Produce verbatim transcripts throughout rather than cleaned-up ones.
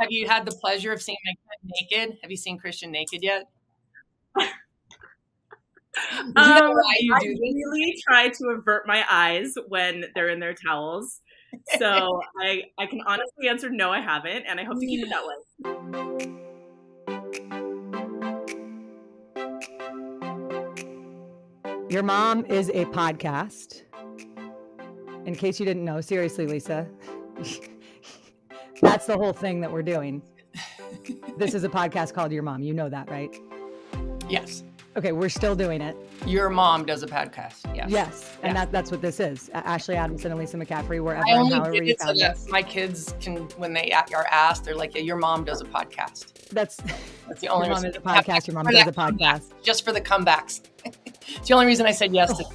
Have you had the pleasure of seeing my kid naked? Have you seen Christian naked yet? Um, why you I do this? Really try to avert my eyes when they're in their towels. So I, I can honestly answer no, I haven't, and I hope to keep it that way. Your Mom is a podcast. In case you didn't know, seriously, Lisa, that's the whole thing that we're doing. This is a podcast called Your Mom. You know that, right? Yes. Okay, we're still doing it. Your mom does a podcast. Yes. Yes, and yes. That, that's what this is. Uh, Ashley Adamson and Lisa McCaffrey, wherever I only and however you found it. So my kids can, when they are asked, they're like, yeah, your mom does a podcast. That's, that's the only your reason. Your mom does a podcast. Your mom does a podcast. Just for the comebacks. It's the only reason I said yes to it.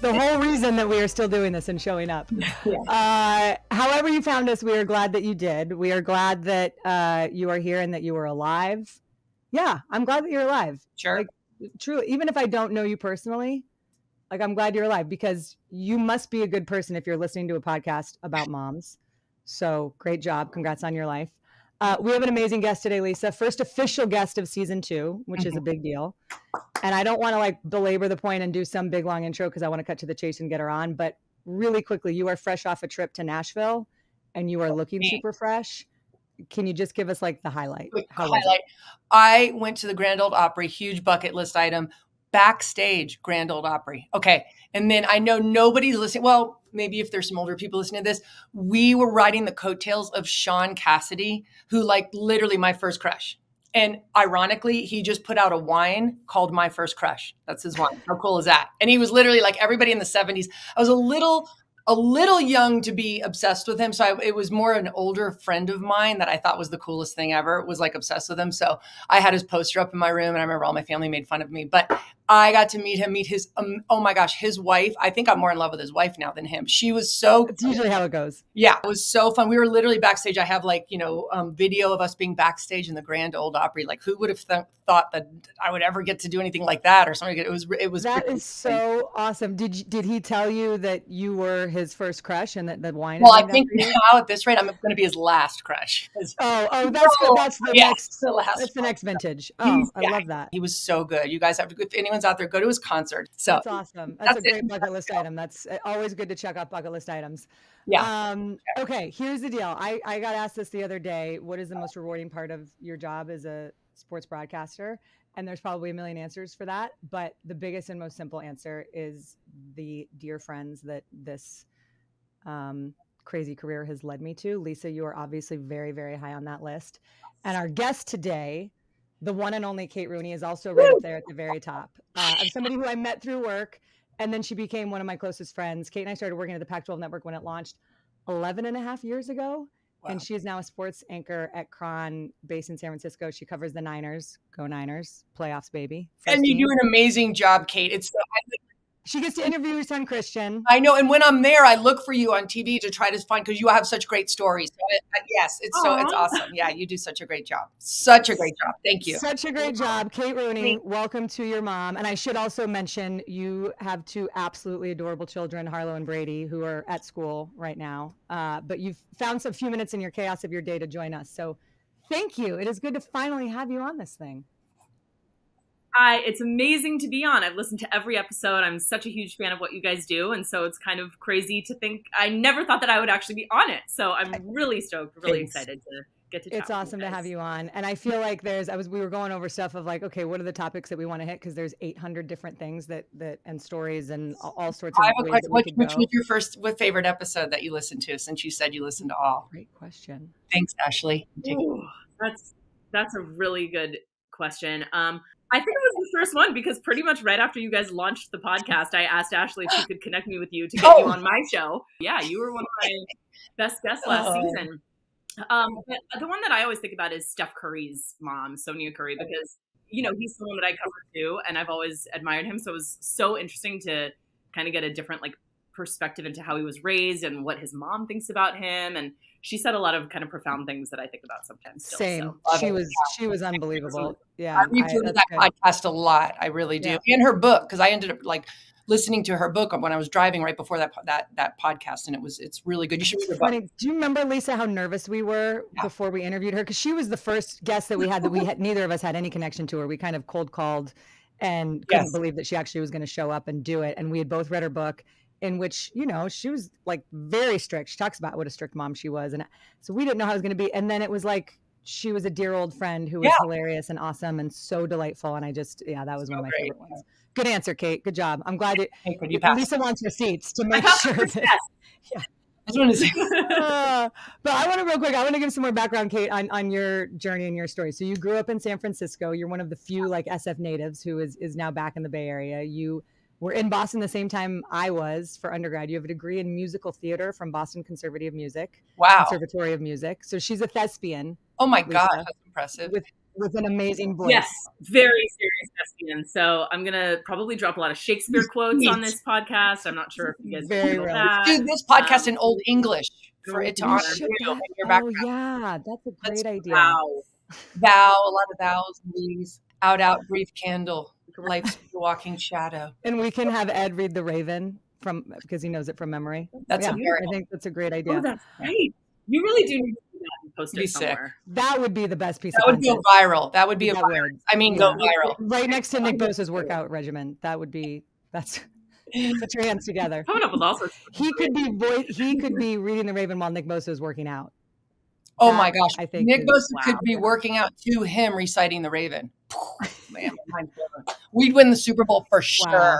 The whole reason that we are still doing this and showing up. Yeah. Uh, however you found us, we are glad that you did. We are glad that uh, you are here and that you are alive. Yeah, I'm glad that you're alive. Sure. Like, truly, even if I don't know you personally, like I'm glad you're alive because you must be a good person if you're listening to a podcast about moms. So great job. Congrats on your life. Uh, we have an amazing guest today, Lisa. First official guest of season two, which mm-hmm. is a big deal. And I don't want to like belabor the point and do some big long intro because I want to cut to the chase and get her on. But really quickly, you are fresh off a trip to Nashville and you are looking okay. super fresh. Can you just give us like the highlight? highlight. I went to the Grand Ole Opry, huge bucket list item, backstage Grand Ole Opry. Okay. And then I know nobody's listening. Well, maybe if there's some older people listening to this, we were riding the coattails of Sean Cassidy, who like literally my first crush. And ironically, he just put out a wine called My First Crush. That's his wine. How cool is that? And he was literally like everybody in the seventies. I was a little... a little young to be obsessed with him. So I, it was more an older friend of mine that I thought was the coolest thing ever, was like obsessed with him. So I had his poster up in my room and I remember all my family made fun of me, but I got to meet him, meet his, um, oh my gosh, his wife. I think I'm more in love with his wife now than him. She was so- It's usually how it goes. Yeah, it was so fun. We were literally backstage. I have like, you know, um, video of us being backstage in the Grand Ole Opry. Like who would have th thought that I would ever get to do anything like that or something? It was- it was That is so cool. Awesome. Did you, did he tell you that you were his first crush and that, that wine? Well, I think now at this rate, I'm going to be his last crush. Oh, oh, that's no. good. That's the yes, next, the last that's the next vintage. Oh, yeah. I love that. He was so good. You guys have to, if anyone's out there, go to his concert. So that's awesome. That's, that's a great it. bucket list item. That's always good to check out bucket list items. Yeah. Um, okay. Here's the deal. I, I got asked this the other day. What is the most rewarding part of your job as a sports broadcaster? And there's probably a million answers for that. But the biggest and most simple answer is the dear friends that this um, crazy career has led me to. Lisa, you are obviously very, very high on that list. And our guest today, the one and only Kate Rooney, is also right up there at the very top. Uh, I'm somebody who I met through work, and then she became one of my closest friends. Kate and I started working at the Pac twelve Network when it launched eleven and a half years ago. Wow. And she is now a sports anchor at KRON, based in San Francisco. She covers the Niners. Go Niners. Playoffs, baby. First and you team. do an amazing job, Kate. It's so, I think she gets to interview her son, Christian. I know. And when I'm there, I look for you on T V to try to find, because you have such great stories. So it, yes, it's Aww. so it's awesome. Yeah, you do such a great job. Such a great job. Thank you. Such a great job. Kate Rooney, Thanks. welcome to Your Mom. And I should also mention you have two absolutely adorable children, Harlow and Brady, who are at school right now. Uh, but you've found some few minutes in your chaos of your day to join us. So thank you. It is good to finally have you on this thing. I, it's amazing to be on. I've listened to every episode. I'm such a huge fan of what you guys do. And so it's kind of crazy to think, I never thought that I would actually be on it. So I'm really stoked, really Thanks. excited to get to chat. It's awesome to have you on. And I feel like there's, I was, we were going over stuff of like, okay, what are the topics that we want to hit? Cause there's eight hundred different things that, that, and stories and all sorts of I ways. Like, that which, we which was your first what favorite episode that you listened to, since you said you listened to all? Great question. Thanks, Ashley. Ooh, that's, that's a really good question. Um, I think it was the first one because pretty much right after you guys launched the podcast, I asked Ashley if she could connect me with you to get oh. you on my show. Yeah, you were one of my best guests last oh. season. Um, but the one that I always think about is Steph Curry's mom, Sonia Curry, because, you know, he's someone that I cover too, and I've always admired him. So it was so interesting to kind of get a different like perspective into how he was raised and what his mom thinks about him. And she said a lot of kind of profound things that I think about sometimes. Still, Same. So. She was yeah. she was unbelievable. Yeah, I read that good. podcast a lot. I really do. Yeah. And her book, because I ended up like listening to her book when I was driving right before that that that podcast, and it was it's really good. You should read her book. Do you remember, Lisa, how nervous we were yeah. before we interviewed her? Because she was the first guest that we had that we had neither of us had any connection to her. We kind of cold called and couldn't yes. believe that she actually was going to show up and do it. And we had both read her book, in which, you know, she was like very strict. She talks about what a strict mom she was. And so we didn't know how it was going to be. And then it was like, she was a dear old friend who was yeah. hilarious and awesome and so delightful. And I just, yeah, that was so one of my great. favorite ones. Good answer, Kate. Good job. I'm glad it, hey, you Lisa wants receipts to make sure that, yeah. I just want to say. uh, but I want to real quick, I want to give some more background, Kate, on, on your journey and your story. So you grew up in San Francisco. You're one of the few like S F natives who is, is now back in the Bay Area. You were in Boston the same time I was for undergrad. You have a degree in musical theater from Boston Conservative of Music. Wow. Conservatory of Music. So she's a thespian. Oh my Lisa, God, that's impressive. With, with an amazing voice. Yes, very serious thespian. So I'm going to probably drop a lot of Shakespeare quotes Neat. on this podcast. I'm not sure if you guys very well. that. Do this podcast um, in Old English for it to honor you. Oh yeah, that's a great Let's idea. Wow. Thou, a lot of thous, please. Out, out, brief candle. Life's walking shadow. And we can have Ed read The Raven from because he knows it from memory. That's yeah, I think that's a great idea. Oh, that's great. You really do need to do that and post it somewhere. Sick. That would be the best piece. That of would content. go viral. That would be that a viral. Would. I mean, yeah. go viral. Right next to Nick Bosa's workout regimen. That would be that's. Put your hands together. Coming up with all sorts. He could be voice. He could be reading The Raven while Nick Bosa is working out. Oh that, my gosh! I think Nick Bosa wow. could be working out to him reciting The Raven. Man, we'd win the Super Bowl for sure. Wow.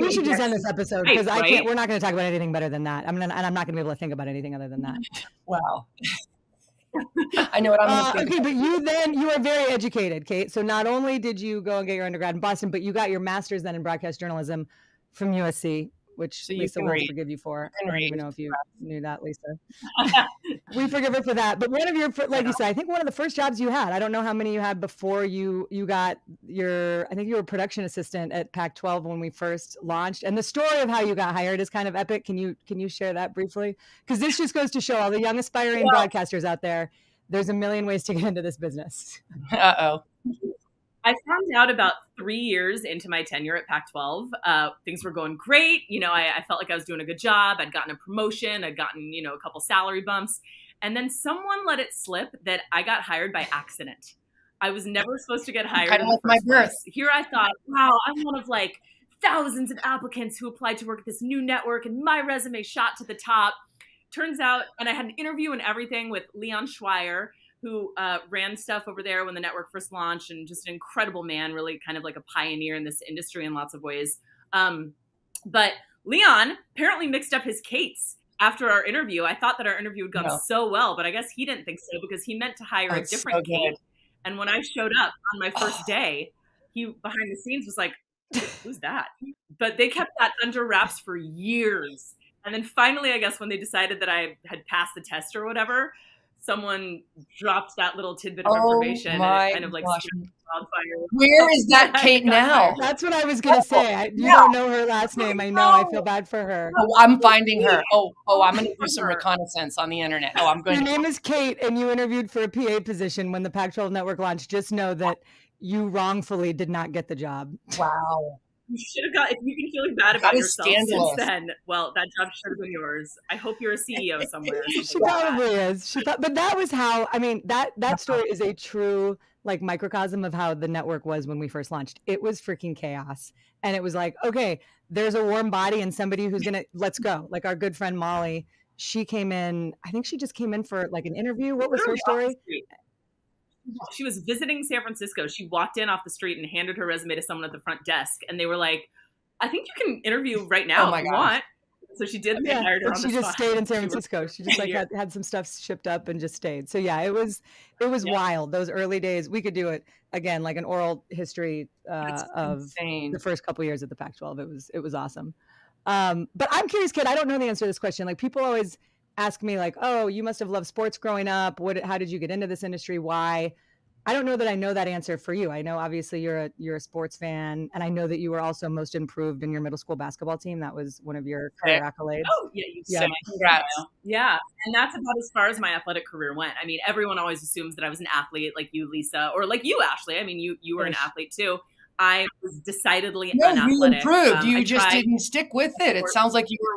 We should just end this episode because right, I can't. Right? We're not going to talk about anything better than that. I'm gonna, and I'm not going to be able to think about anything other than that. Wow. I know what I'm uh, going to say. Okay, but you then you are very educated, Kate. So not only did you go and get your undergrad in Boston, but you got your master's then in broadcast journalism from U S C. Which so Lisa will read. forgive you for. I don't even know if you knew that, Lisa. We forgive her for that. But one of your, like you said, I think one of the first jobs you had, I don't know how many you had before you you got your, I think you were a production assistant at Pac twelve when we first launched. And the story of how you got hired is kind of epic. Can you can you share that briefly? Because this just goes to show all the young aspiring well, broadcasters out there, there's a million ways to get into this business. Uh-oh. I found out about three years into my tenure at Pac twelve. Uh, things were going great. You know, I, I felt like I was doing a good job. I'd gotten a promotion. I'd gotten, you know, a couple salary bumps. And then someone let it slip that I got hired by accident. I was never supposed to get hired. I lost my birth. Here I thought, wow, I'm one of like thousands of applicants who applied to work at this new network, and my resume shot to the top. Turns out, and I had an interview and everything with Leon Schweier, who uh, ran stuff over there when the network first launched, and just an incredible man, really kind of like a pioneer in this industry in lots of ways. Um, but Leon apparently mixed up his Kates after our interview. I thought that our interview had gone no. so well, but I guess he didn't think so because he meant to hire That's a different so Kate. And when I showed up on my first oh. day, he behind the scenes was like, who's that? But they kept that under wraps for years. And then finally, I guess when they decided that I had passed the test or whatever, someone dropped that little tidbit of oh information my and kind of like wildfire. Where is that Kate now? That's what I was going to oh, say. I, you no. don't know her last name. I know. I feel bad for her. Oh, I'm finding her. Oh, oh, I'm going to do some reconnaissance on the internet. Oh, I'm going Your to name is Kate, and you interviewed for a P A position when the Pac twelve Network launched. Just know that you wrongfully did not get the job. Wow. You should have got, if you've been feeling bad about yourself since then, well, that job should have been yours. I hope you're a C E O somewhere. She probably is. She thought, but that was how, I mean, that, that story is a true like microcosm of how the network was when we first launched. It was freaking chaos. And it was like, okay, there's a warm body and somebody who's going to, let's go. Like our good friend, Molly, she came in, I think she just came in for like an interview. What was her story? She was visiting San Francisco. She walked in off the street and handed her resume to someone at the front desk. And they were like, I think you can interview right now oh if you gosh. want. So she did. Yeah. Hired her on she the just spot. stayed in San Francisco. She just like had, had some stuff shipped up and just stayed. So yeah, it was, it was yeah. wild. Those early days, we could do it again, like an oral history uh, of insane. the first couple of years at the Pac twelve. It was, it was awesome. Um, but I'm curious, Kate, I don't know the answer to this question. Like people always ask me like, oh, you must have loved sports growing up. What, how did you get into this industry? Why? I don't know that I know that answer for you. I know, obviously you're a, you're a sports fan, and I know that you were also most improved in your middle school basketball team. That was one of your career accolades. Oh yeah. You yeah. Congrats. Yeah. And that's about as far as my athletic career went. I mean, everyone always assumes that I was an athlete like you, Lisa, or like you, Ashley. I mean, you, you were an athlete too. I was decidedly no, unathletic. You improved. Um, you I just tried. didn't stick with it. It sounds like you were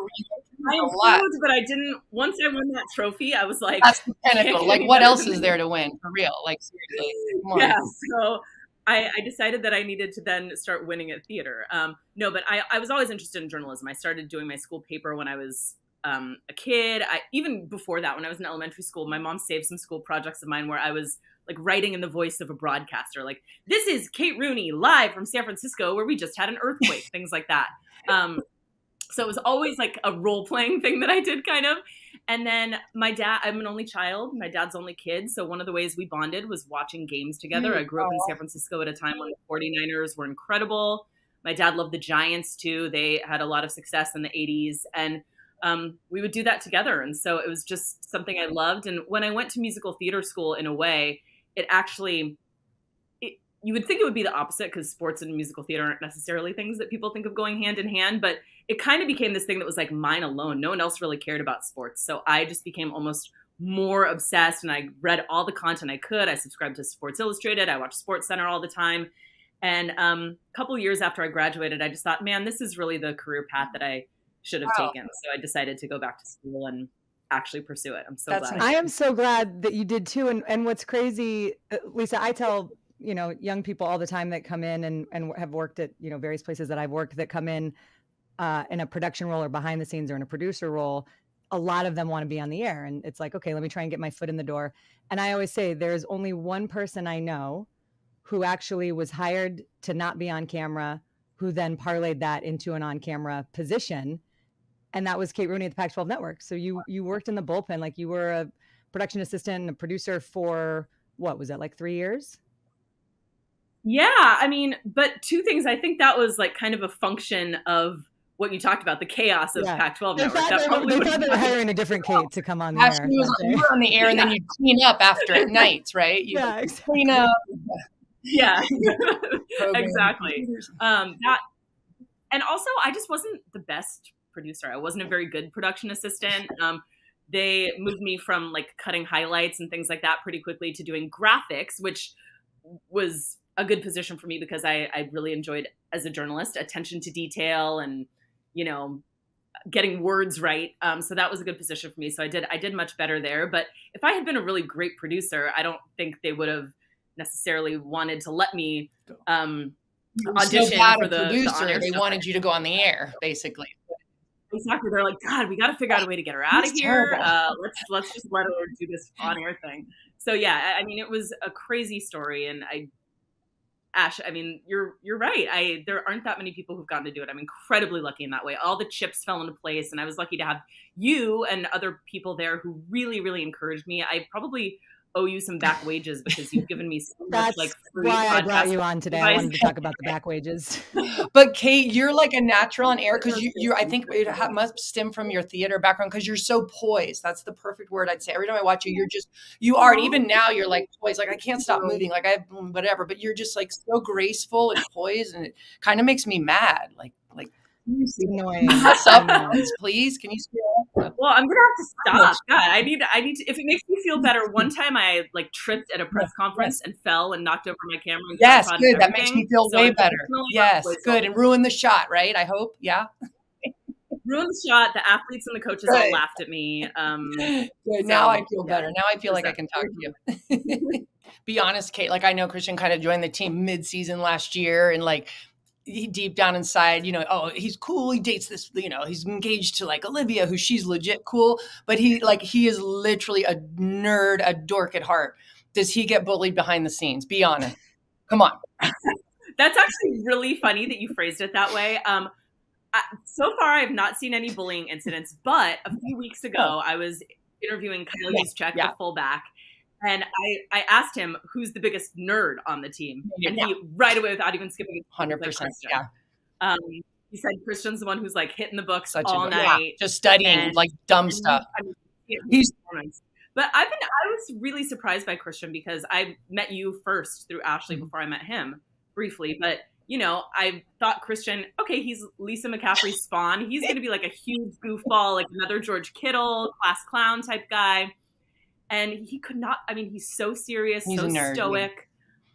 really improved, I improved, but I didn't. Once I won that trophy, I was like, that's the pinnacle. Like, what else is there to win for real? Like, seriously. Yeah. So I, I decided that I needed to then start winning at theater. Um, no, but I, I was always interested in journalism. I started doing my school paper when I was um, a kid. I, even before that, when I was in elementary school, my mom saved some school projects of mine where I was like writing in the voice of a broadcaster, like, this is Kate Rooney live from San Francisco where we just had an earthquake, things like that. Um, so it was always like a role-playing thing that I did kind of. And then my dad, I'm an only child, my dad's only kid. So one of the ways we bonded was watching games together. Mm-hmm. I grew up in San Francisco at a time when the forty-niners were incredible. My dad loved the Giants too. They had a lot of success in the eighties. And um, we would do that together. And so it was just something I loved. And when I went to musical theater school, in a way, it actually, it, you would think it would be the opposite because sports and musical theater aren't necessarily things that people think of going hand in hand, but it kind of became this thing that was like mine alone. No one else really cared about sports. So I just became almost more obsessed, and I read all the content I could. I subscribed to Sports Illustrated. I watched Sports Center all the time. And um, a couple of years after I graduated, I just thought, man, this is really the career path that I should have wow. taken. So I decided to go back to school and actually pursue it. I'm so That's glad. Nice. I am so glad that you did too. And and what's crazy, Lisa, I tell, you know, young people all the time that come in and, and have worked at, you know, various places that I've worked that come in uh, in a production role or behind the scenes or in a producer role. A lot of them want to be on the air, and it's like, okay, let me try and get my foot in the door. And I always say there's only one person I know who actually was hired to not be on camera, who then parlayed that into an on-camera position. And that was Kate Rooney at the Pac twelve Network. So you you worked in the bullpen, like you were a production assistant and a producer for, what was that, like three years? Yeah, I mean, but two things. I think that was like kind of a function of what you talked about, the chaos of yeah. Pac twelve Network. They thought they, they, thought they were hiring a different Kate to come on the Actually, air. Actually, you were on the air and yeah. then you'd clean up after at night, right? You'd yeah, exactly. clean up. Yeah, exactly. Um, that, and also, I just wasn't the best producer. I wasn't a very good production assistant. Um, they moved me from like cutting highlights and things like that pretty quickly to doing graphics, which was a good position for me because I, I really enjoyed, as a journalist, attention to detail and, you know, getting words right. Um, so that was a good position for me. So I did, I did much better there. But if I had been a really great producer, I don't think they would have necessarily wanted to let me um, audition so for the producer. The they wanted you to go on the air, basically. Exactly. They're like, God, we got to figure out a way to get her out That's of here. Uh, let's let's just let her do this on-air thing. So yeah, I mean, it was a crazy story, and I, Ash, I mean, you're you're right. I there aren't that many people who've gotten to do it. I'm incredibly lucky in that way. All the chips fell into place, and I was lucky to have you and other people there who really, really encouraged me. I probably owe you some back wages because you've given me so much. That's like free why I brought you on today. Advice. I wanted to talk about the back wages. But Kate, you're like a natural on air because you, you, I think it must stem from your theater background because you're so poised. That's the perfect word I'd say. Every time I watch you, you're just, you are, and even now you're like poised. Like I can't stop moving. Like I, whatever, but you're just like so graceful and poised, and it kind of makes me mad. Like, like, annoying. Up, please. Can you speak up? Well, I'm gonna have to stop. God, I need. I need. To, if it makes me feel better, one time I like tripped at a press conference yes. and fell and knocked over my camera. And yes, good. Everything. That makes me feel so way better. Yes, good. And ruined the shot, right? I hope. Yeah. Ruined the shot. The athletes and the coaches right. all laughed at me. Um, good. So, now I feel yeah. better. Now I feel like exactly. I can talk to you. Be honest, Kate. Like I know Christian kind of joined the team mid-season last year, and like. He deep down inside, you know, oh, he's cool. He dates this, you know, he's engaged to like Olivia, who she's legit cool. But he like he is literally a nerd, a dork at heart. Does he get bullied behind the scenes? Be honest. Come on. That's actually really funny that you phrased it that way. Um, I, so far, I've not seen any bullying incidents. But a few weeks ago, I was interviewing Kyle Juszczyk, yeah. the fullback. And I, I asked him, who's the biggest nerd on the team? And yeah. he, right away, without even skipping a one hundred percent. Like yeah. Um, he said Christian's the one who's like hitting the books Such all night. Yeah. Just studying and, like dumb and, stuff. I mean, He's But I've been, I was really surprised by Christian because I met you first through Ashley mm-hmm. before I met him briefly. But, you know, I thought Christian, okay, he's Lisa McCaffrey's spawn. He's going to be like a huge goofball, like another George Kittle, class clown type guy. And he could not, I mean, he's so serious, he's so stoic.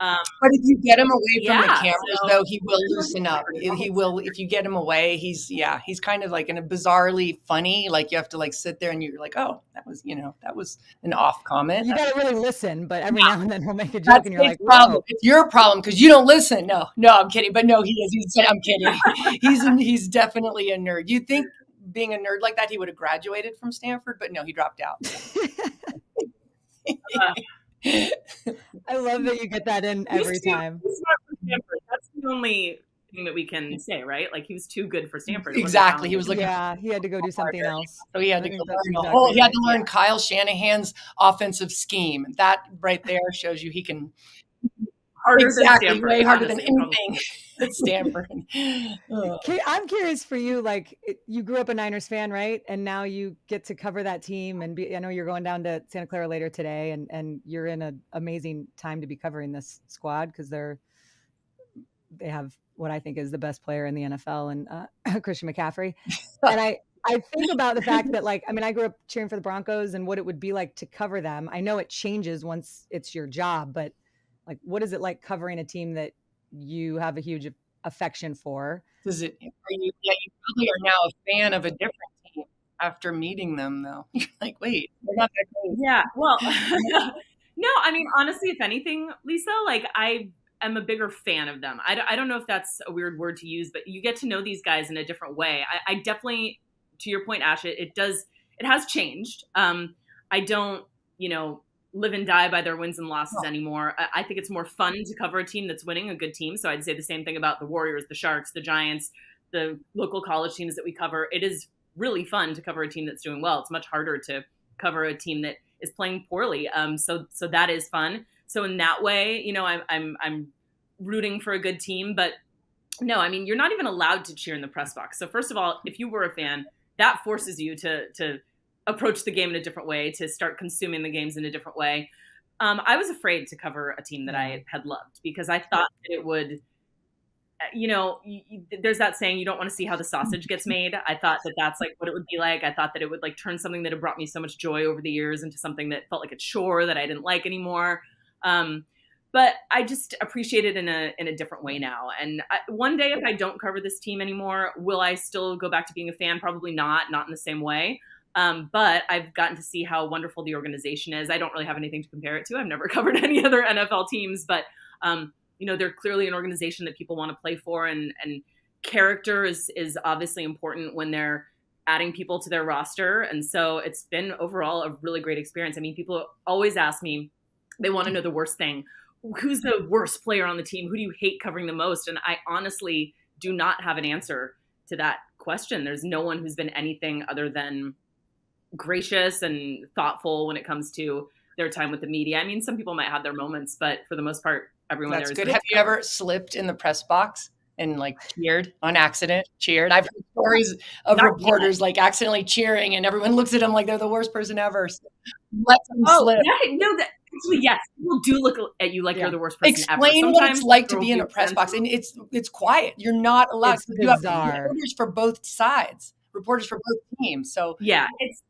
Um, but if you get him away from yeah, the cameras, so, though, he will loosen up. He will, if you get him away, he's, yeah, he's kind of like in a bizarrely funny, like you have to like sit there and you're like, oh, that was, you know, that was an off comment. You gotta really listen, but every yeah. now and then he'll make a joke That's and you're like, problem. Whoa. It's your problem because you don't listen. No, no, I'm kidding. But no, he is. He's, I'm kidding. he's, he's definitely a nerd. You think being a nerd like that, he would have graduated from Stanford, but no, he dropped out. uh. I love that you get that in every too, time. That's the only thing that we can say, right? Like he was too good for Stanford. Exactly. He was looking. Yeah, he had to go do something harder. else. So he had I to go learn exactly whole, right. He had to learn Kyle Shanahan's offensive scheme. That right there shows you he can. Harder exactly. Than Stanford, way harder honestly, than anything at Stanford. Oh. I'm curious for you, like you grew up a Niners fan, right? And now you get to cover that team and be, I know you're going down to Santa Clara later today and, and you're in an amazing time to be covering this squad because they're, they have what I think is the best player in the N F L and uh, Christian McCaffrey. And I, I think about the fact that like, I mean, I grew up cheering for the Broncos and what it would be like to cover them. I know it changes once it's your job, but like, what is it like covering a team that you have a huge affection for? Does it? Are you, yeah, you probably are now a fan of a different team after meeting them, though. You're like, wait, they're not that close. Yeah. Well, no, I mean, honestly, if anything, Lisa, like I am a bigger fan of them. I, I don't know if that's a weird word to use, but you get to know these guys in a different way. I, I definitely, to your point, Ash, it, it does. It has changed. Um, I don't, you know. live and die by their wins and losses oh. anymore. I think it's more fun to cover a team that's winning, a good team. So I'd say the same thing about the Warriors, the Sharks, the Giants, the local college teams that we cover. It is really fun to cover a team that's doing well. It's much harder to cover a team that is playing poorly. Um, so so that is fun. So in that way, you know, I'm I'm I'm rooting for a good team, but no, I mean, you're not even allowed to cheer in the press box. So first of all, if you were a fan, that forces you to to approach the game in a different way, to start consuming the games in a different way. Um, I was afraid to cover a team that I had loved because I thought that it would, you know, you, there's that saying, you don't want to see how the sausage gets made. I thought that that's like what it would be like. I thought that it would like turn something that had brought me so much joy over the years into something that felt like a chore that I didn't like anymore. Um, but I just appreciate it in a, in a different way now. And I, one day, if I don't cover this team anymore, will I still go back to being a fan? Probably not, not in the same way. Um, but I've gotten to see how wonderful the organization is. I don't really have anything to compare it to. I've never covered any other N F L teams, but, um, you know, they're clearly an organization that people want to play for. And, and character is, is obviously important when they're adding people to their roster. And so it's been overall a really great experience. I mean, people always ask me, they want to know the worst thing. Who's the worst player on the team? Who do you hate covering the most? And I honestly do not have an answer to that question. There's no one who's been anything other than gracious and thoughtful when it comes to their time with the media. I mean, some people might have their moments, but for the most part, everyone That's there is good. Have you ever slipped in the press box and like cheered on accident? Cheered. I've heard stories of Not reporters yet. like accidentally cheering, and everyone looks at them like they're the worst person ever. So let them oh, slip. Yeah, no, that, actually, yes, people do look at you like yeah. you're the worst person Explain ever. Explain what it's like to be in a press box, and it's it's quiet. You're not allowed. It's you bizarre. Have reporters for both sides, reporters for both teams. So yeah, it's.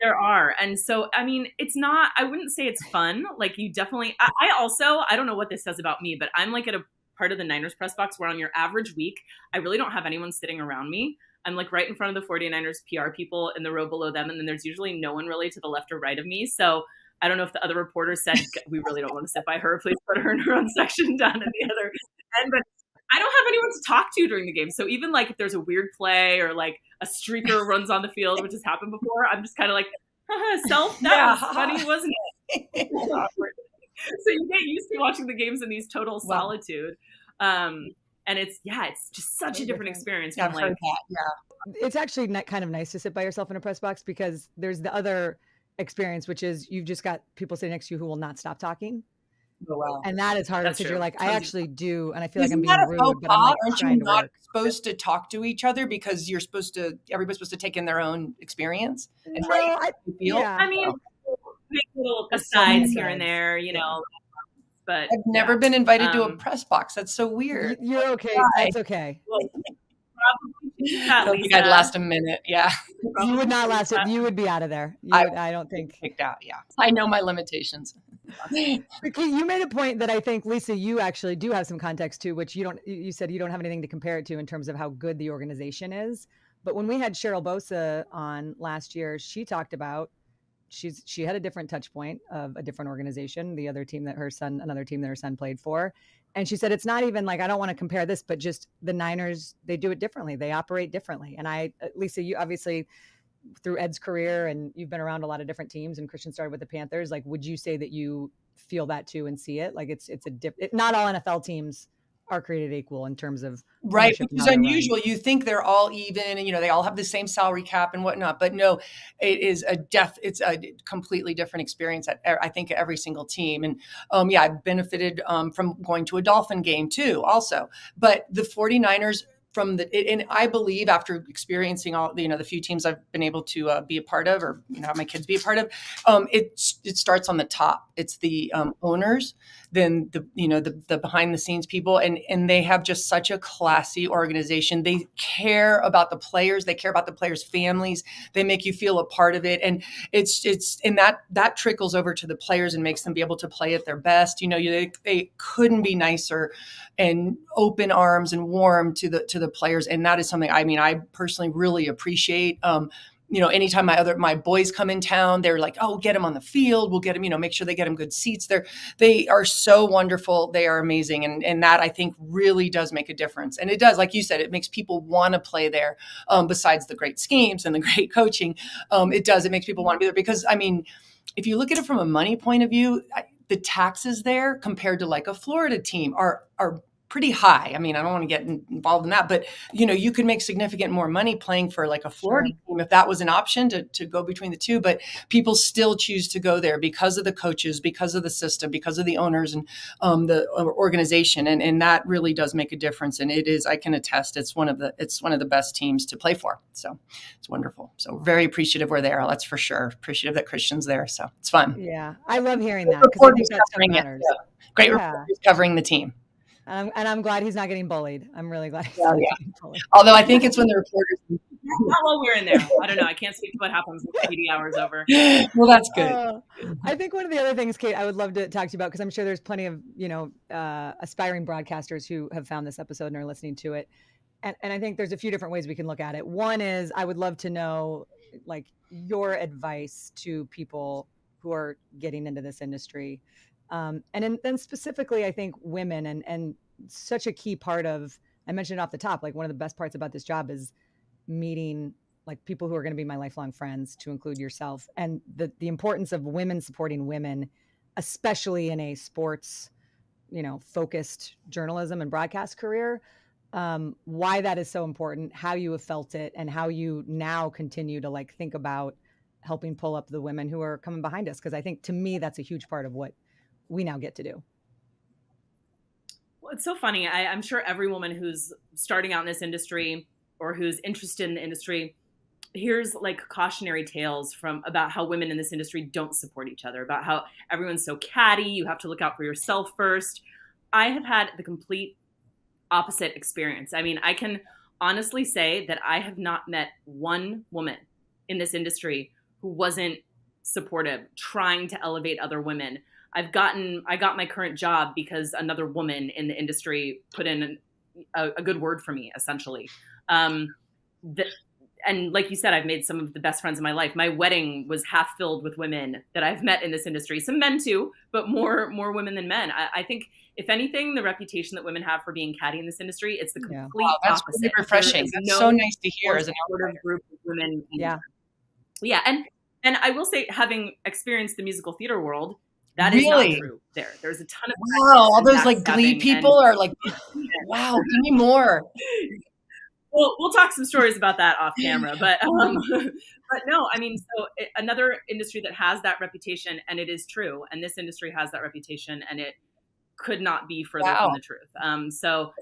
There are. And so, I mean, it's not, I wouldn't say it's fun. Like you definitely, I, I also, I don't know what this says about me, but I'm like at a part of the Niners press box where on your average week, I really don't have anyone sitting around me. I'm like right in front of the forty-niners P R people in the row below them. And then there's usually no one really to the left or right of me. So I don't know if the other reporter said, we really don't want to sit by her. Please put her in her own section down at the other end. But I don't have anyone to talk to during the game. So even like if there's a weird play or like a streaker runs on the field, which has happened before, I'm just kind of like, self, that yeah. was funny, wasn't it? So you get used to watching the games in these total wow. solitude. Um, and it's, yeah, it's just such a different experience. Yeah, from, like, yeah. It's actually not kind of nice to sit by yourself in a press box because there's the other experience, which is you've just got people sitting next to you who will not stop talking. Oh, wow. And that is harder because you're like, I actually do. And I feel Isn't like I'm being rude, but I'm like, aren't you not to supposed to talk to each other because you're supposed to, everybody's supposed to take in their own experience? And no, I, feel. Yeah. I mean, little asides so here and there, you yeah. know, but I've never yeah. been invited um, to a press box. That's so weird. You're okay. That's okay. Well, I don't think I'd last a minute. Yeah. You would not last it. You would be out of there. You I, would, I don't think. Kicked out. Yeah. I know my limitations. You made a point that I think, Lisa, you actually do have some context to, which you don't, you said you don't have anything to compare it to in terms of how good the organization is. But when we had Cheryl Bosa on last year, she talked about, she's, she had a different touch point of a different organization, the other team that her son, another team that her son played for. And she said, it's not even like, I don't want to compare this, but just the Niners, they do it differently. They operate differently. And I, Lisa, you obviously through Ed's career and you've been around a lot of different teams, and Christian started with the Panthers. Like, would you say that you feel that too and see it? Like it's, it's a dip, it, not all N F L teams are created equal in terms of, right, which is unusual. Running. You think they're all even, and you know, they all have the same salary cap and whatnot, but no, it is a death. It's a completely different experience at, I think, every single team. And um, yeah, I've benefited um, from going to a Dolphin game too, also, but the 49ers from the, and I believe after experiencing all, you know, the few teams I've been able to uh, be a part of, or, you know, have my kids be a part of, um, it, it starts on the top. It's the um, owners, then the, you know, the, the behind the scenes people, and, and they have just such a classy organization. They care about the players. They care about the players' families. They make you feel a part of it. And it's, it's, and that, that trickles over to the players and makes them be able to play at their best. You know, you, they, they couldn't be nicer and open arms and warm to the, to the players. And that is something, I mean, I personally really appreciate, um, you know, anytime my other, my boys come in town, they're like, oh, get them on the field. We'll get them, you know, make sure they get them good seats. They're, they are so wonderful. They are amazing. And, and that I think really does make a difference. And it does, like you said, it makes people want to play there. Um, besides the great schemes and the great coaching. Um, it does, it makes people want to be there because, I mean, if you look at it from a money point of view, I, the taxes there compared to like a Florida team are, are pretty high. I mean, I don't want to get involved in that, but you know, you could make significant more money playing for like a Florida sure. team if that was an option to, to go between the two, but people still choose to go there because of the coaches, because of the system, because of the owners and um, the organization. And, and that really does make a difference. And it is, I can attest, it's one of the, it's one of the best teams to play for. So it's wonderful. So very appreciative we're there. That's for sure. Appreciative that Christian's there. So it's fun. Yeah. I love hearing that. Because I think that's what matters. It, yeah. Great yeah. reporters covering the team. Um, and I'm glad he's not getting bullied. I'm really glad. He's yeah, not yeah. Getting bullied. Although I think it's when the reporters. Not while we're in there. I don't know. I can't speak to what happens when the P D hour's over. Well, that's good. Uh, I think one of the other things, Kate, I would love to talk to you about, because I'm sure there's plenty of, you know, uh, aspiring broadcasters who have found this episode and are listening to it. And, and I think there's a few different ways we can look at it. One is I would love to know, like, your advice to people who are getting into this industry. Um, and in, then specifically, I think women and, and such a key part of, I mentioned it off the top, like one of the best parts about this job is meeting like people who are going to be my lifelong friends, to include yourself, and the, the importance of women supporting women, especially in a sports, you know, focused journalism and broadcast career, um, why that is so important, how you have felt it, and how you now continue to like think about helping pull up the women who are coming behind us. Because I think to me, that's a huge part of what we now get to do. Well, it's so funny. I, I'm sure every woman who's starting out in this industry or who's interested in the industry hears like cautionary tales from about how women in this industry don't support each other, about how everyone's so catty. You have to look out for yourself first. I have had the complete opposite experience. I mean, I can honestly say that I have not met one woman in this industry who wasn't supportive, trying to elevate other women. I've gotten, I got my current job because another woman in the industry put in a, a good word for me, essentially. Um, the, and like you said, I've made some of the best friends in my life. My wedding was half filled with women that I've met in this industry, some men too, but more, more women than men. I, I think if anything, the reputation that women have for being catty in this industry, it's the complete yeah. wow, that's opposite. Really refreshing. That's no so nice to hear as an older group of women. Yeah. Yeah. And, and I will say, having experienced the musical theater world, that is really? Not true. There, there's a ton of wow. All those like Glee people and, are like, wow, give me more. Well, we'll talk some stories about that off camera, but um, but no, I mean, so it, another industry that has that reputation, and it is true, and this industry has that reputation, and it could not be further wow. from the truth. Um, so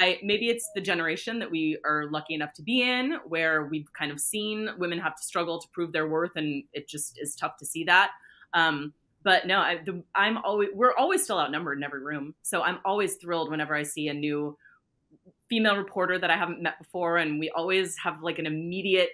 I maybe it's the generation that we are lucky enough to be in, where we've kind of seen women have to struggle to prove their worth, and it just is tough to see that. Um, But no, I, the, I'm always, we're always still outnumbered in every room. So I'm always thrilled whenever I see a new female reporter that I haven't met before. And we always have like an immediate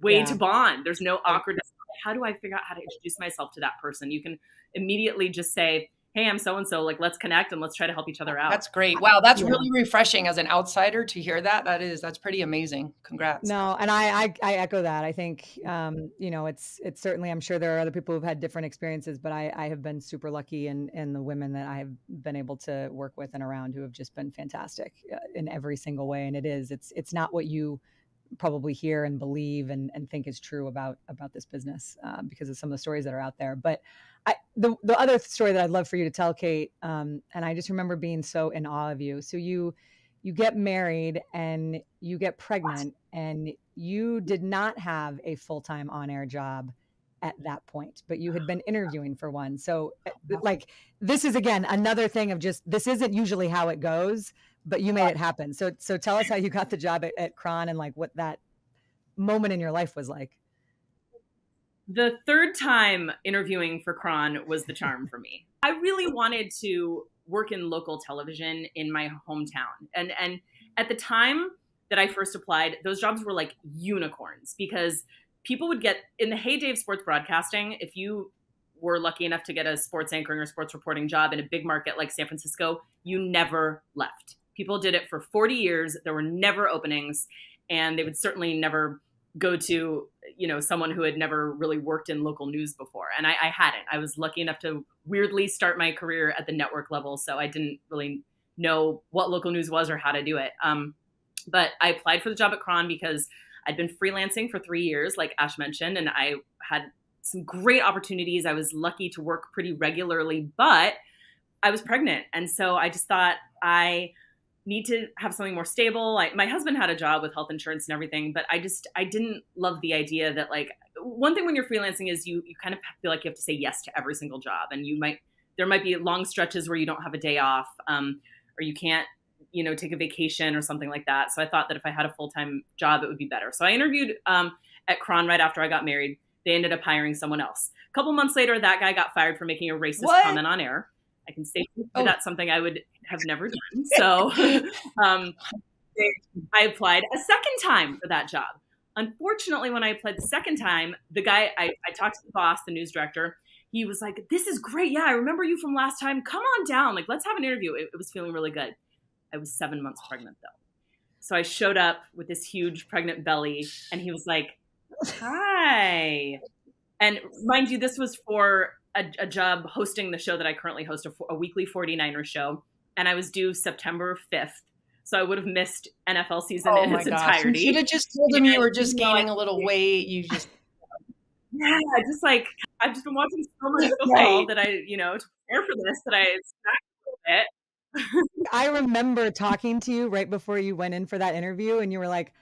way yeah. to bond. There's no awkwardness how do I figure out how to introduce myself to that person? You can immediately just say, hey, I'm so-and-so, like, let's connect and let's try to help each other out. That's great. Wow. That's yeah. really refreshing as an outsider to hear that. That is, that's pretty amazing. Congrats. No. And I, I, I echo that. I think, um, you know, it's, it's certainly, I'm sure there are other people who've had different experiences, but I, I have been super lucky in, in the women that I have been able to work with and around who have just been fantastic in every single way. And it is, it's, it's not what you probably hear and believe and, and think is true about, about this business, uh, because of some of the stories that are out there. But I, the, the other story that I'd love for you to tell, Kate, um, and I just remember being so in awe of you. So you, you get married and you get pregnant, and you did not have a full-time on-air job at that point, but you had been interviewing for one. So like, this is, again, another thing of just, this isn't usually how it goes, but you made it happen. So, so tell us how you got the job at, at KRON, and like what that moment in your life was like. The third time interviewing for KRON was the charm for me. I really wanted to work in local television in my hometown. And, and at the time that I first applied, those jobs were like unicorns, because people would get, in the heyday of sports broadcasting, if you were lucky enough to get a sports anchoring or sports reporting job in a big market like San Francisco, you never left. People did it for forty years. There were never openings, and they would certainly never go to, you know, someone who had never really worked in local news before. And I, I hadn't. I was lucky enough to weirdly start my career at the network level, so I didn't really know what local news was or how to do it. Um, but I applied for the job at KRON because I'd been freelancing for three years, like Ash mentioned, and I had some great opportunities. I was lucky to work pretty regularly, but I was pregnant. And so I just thought, I need to have something more stable. I, my husband had a job with health insurance and everything, but I just, I didn't love the idea that, like, one thing when you're freelancing is you, you kind of feel like you have to say yes to every single job. And you might, there might be long stretches where you don't have a day off, um, or you can't, you know, take a vacation or something like that. So I thought that if I had a full-time job, it would be better. So I interviewed um, at KRON right after I got married. They ended up hiring someone else. A couple months later, that guy got fired for making a racist what? comment on air. I can say oh. that's something I would have never done. So um, I applied a second time for that job. Unfortunately, when I applied the second time, the guy, I, I talked to the boss, the news director. He was like, this is great. Yeah, I remember you from last time. Come on down. Like, let's have an interview. It, it was feeling really good. I was seven months pregnant, though. So I showed up with this huge pregnant belly, and he was like, hi. And mind you, this was for a, a job hosting the show that I currently host, a, a weekly forty-niners show. And I was due September fifth. So I would have missed N F L season oh in its gosh. entirety. You should have just told him you were just gaining a little weight. You just, yeah, just like, I've just been watching so much football right. that I, you know, to prepare for this, that I snacked a little bit. I remember talking to you right before you went in for that interview, and you were like,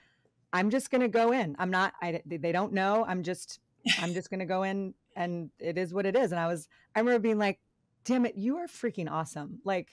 I'm just going to go in. I'm not, I, they don't know. I'm just, I'm just going to go in, and it is what it is. And I was, I remember being like, damn it, you are freaking awesome. Like,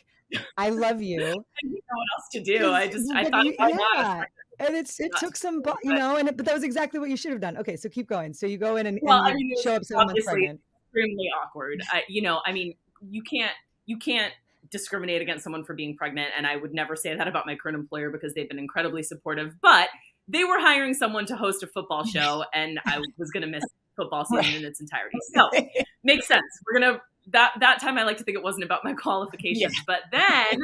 I love you. I didn't know what else to do. I just, I thought, you, I yeah. and it's, it took some, you know, and it, but that was exactly what you should have done. Okay. So keep going. So you go in and, well, and I mean, show up. Obviously extremely awkward. I, you know, I mean, you can't, you can't discriminate against someone for being pregnant. And I would never say that about my current employer, because they've been incredibly supportive, but they were hiring someone to host a football show, and I was going to miss football season in its entirety. So makes sense. We're going to, that, that time I like to think it wasn't about my qualifications, yeah. but then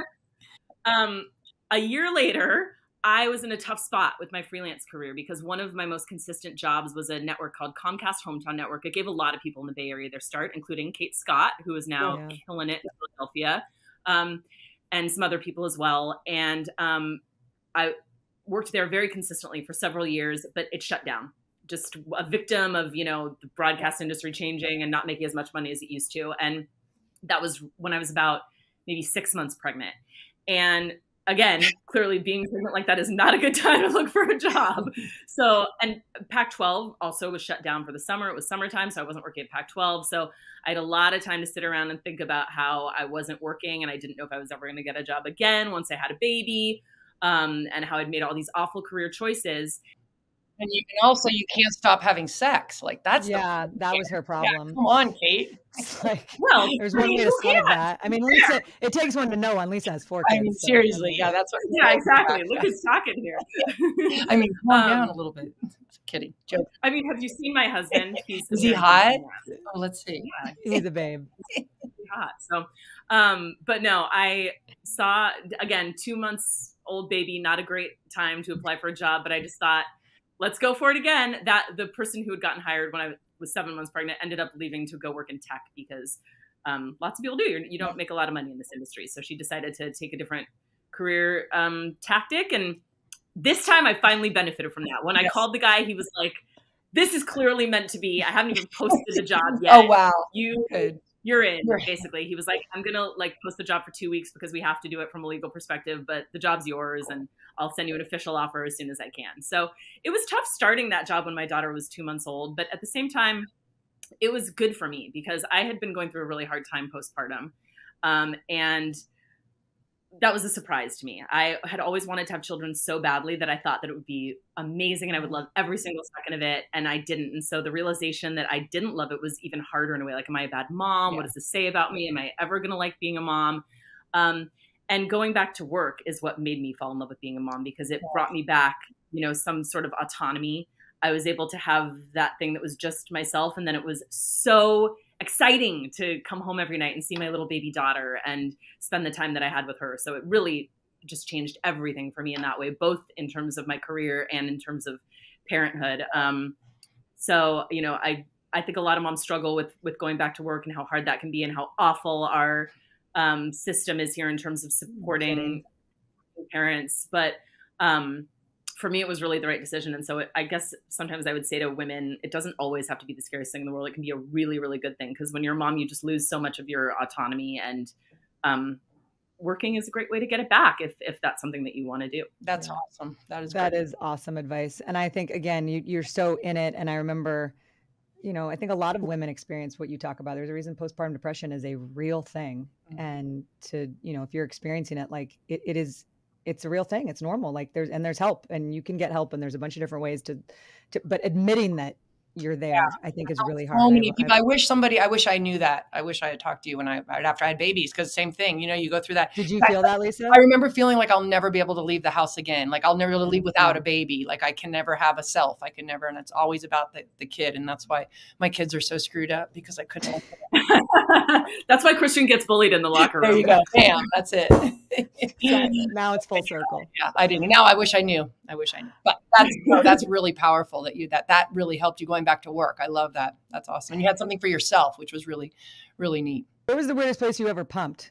um, a year later, I was in a tough spot with my freelance career, because one of my most consistent jobs was a network called Comcast Hometown Network. It gave a lot of people in the Bay Area their start, including Kate Scott, who is now yeah. killing it in Philadelphia, um, and some other people as well. And um, I, worked there very consistently for several years, but it shut down. Just a victim of, you know, the broadcast industry changing and not making as much money as it used to. And that was when I was about maybe six months pregnant. And again, clearly being pregnant like that is not a good time to look for a job. So, and Pac twelve also was shut down for the summer. It was summertime, so I wasn't working at Pac twelve. So I had a lot of time to sit around and think about how I wasn't working, and I didn't know if I was ever going to get a job again once I had a baby. Um, and how I'd made all these awful career choices. And you can also, you can't stop having sex. Like that's, yeah, that was her problem. Yeah, come on, Kate. It's like, well, there's one way to solve that. I mean, Lisa, yeah. it takes one to know one. Lisa has four kids. I mean, seriously. So, I mean, yeah, that's what. Yeah, exactly. Look who's talking here. I mean, calm um, down a little bit. Kidding. Joke. I mean, have you seen my husband? He's Is he hot? Oh, let's see. Yeah. He's a babe. He's hot. So, um, but no, I saw, again, two months old baby, not a great time to apply for a job, but I just thought, let's go for it again. That the person who had gotten hired when I was seven months pregnant ended up leaving to go work in tech because um, lots of people do. You're, you don't make a lot of money in this industry. So she decided to take a different career um, tactic. And this time I finally benefited from that. When yes. I called the guy, he was like, this is clearly meant to be. I haven't even posted the job yet. Oh, wow. You, Good. You're in, you're basically. He was like, I'm going to like post the job for two weeks because we have to do it from a legal perspective, but the job's yours and I'll send you an official offer as soon as I can. So it was tough starting that job when my daughter was two months old. But at the same time, it was good for me because I had been going through a really hard time postpartum. Um, and that was a surprise to me. I had always wanted to have children so badly that I thought that it would be amazing and I would love every single second of it. And I didn't. And so the realization that I didn't love it was even harder in a way. Like, am I a bad mom? Yeah. What does this say about me? Am I ever going to like being a mom? Um, and going back to work is what made me fall in love with being a mom because it yeah. brought me back, you know, some sort of autonomy. I was able to have that thing that was just myself. And then it was so exciting to come home every night and see my little baby daughter and spend the time that I had with her. So it really just changed everything for me in that way, both in terms of my career and in terms of parenthood. Um, so, you know, I, I think a lot of moms struggle with, with going back to work and how hard that can be and how awful our um, system is here in terms of supporting okay. parents. But um, for me, it was really the right decision. And so it, I guess sometimes I would say to women, it doesn't always have to be the scariest thing in the world. It can be a really, really good thing. Because when you're a mom, you just lose so much of your autonomy. And um, working is a great way to get it back if, if that's something that you want to do. That's yeah. awesome. That is that great. is awesome advice. And I think, again, you, you're so in it. And I remember, you know, I think a lot of women experience what you talk about. There's a reason postpartum depression is a real thing. Mm-hmm. And to, you know, if you're experiencing it, like it, it is it's a real thing. It's normal. Like there's, and there's help and you can get help and there's a bunch of different ways to, to but admitting that you're there, yeah. I think is really hard. So many people, I, I wish somebody, I wish I knew that. I wish I had talked to you when I, right after I had babies, because same thing, you know, you go through that. Did you feel that, Lisa? I remember feeling like I'll never be able to leave the house again. Like I'll never be able to leave without a baby. Like I can never have a self. I can never, and it's always about the, the kid. And that's why my kids are so screwed up because I couldn't. That's why Christian gets bullied in the locker room. There you go. Damn, that's it. Now it's full circle. Yeah, I didn't. Now I wish I knew. I wish I knew. But that's no, that's really powerful that you that that really helped you going back to work. I love that. That's awesome. And you had something for yourself, which was really, really neat. What was the weirdest place you ever pumped?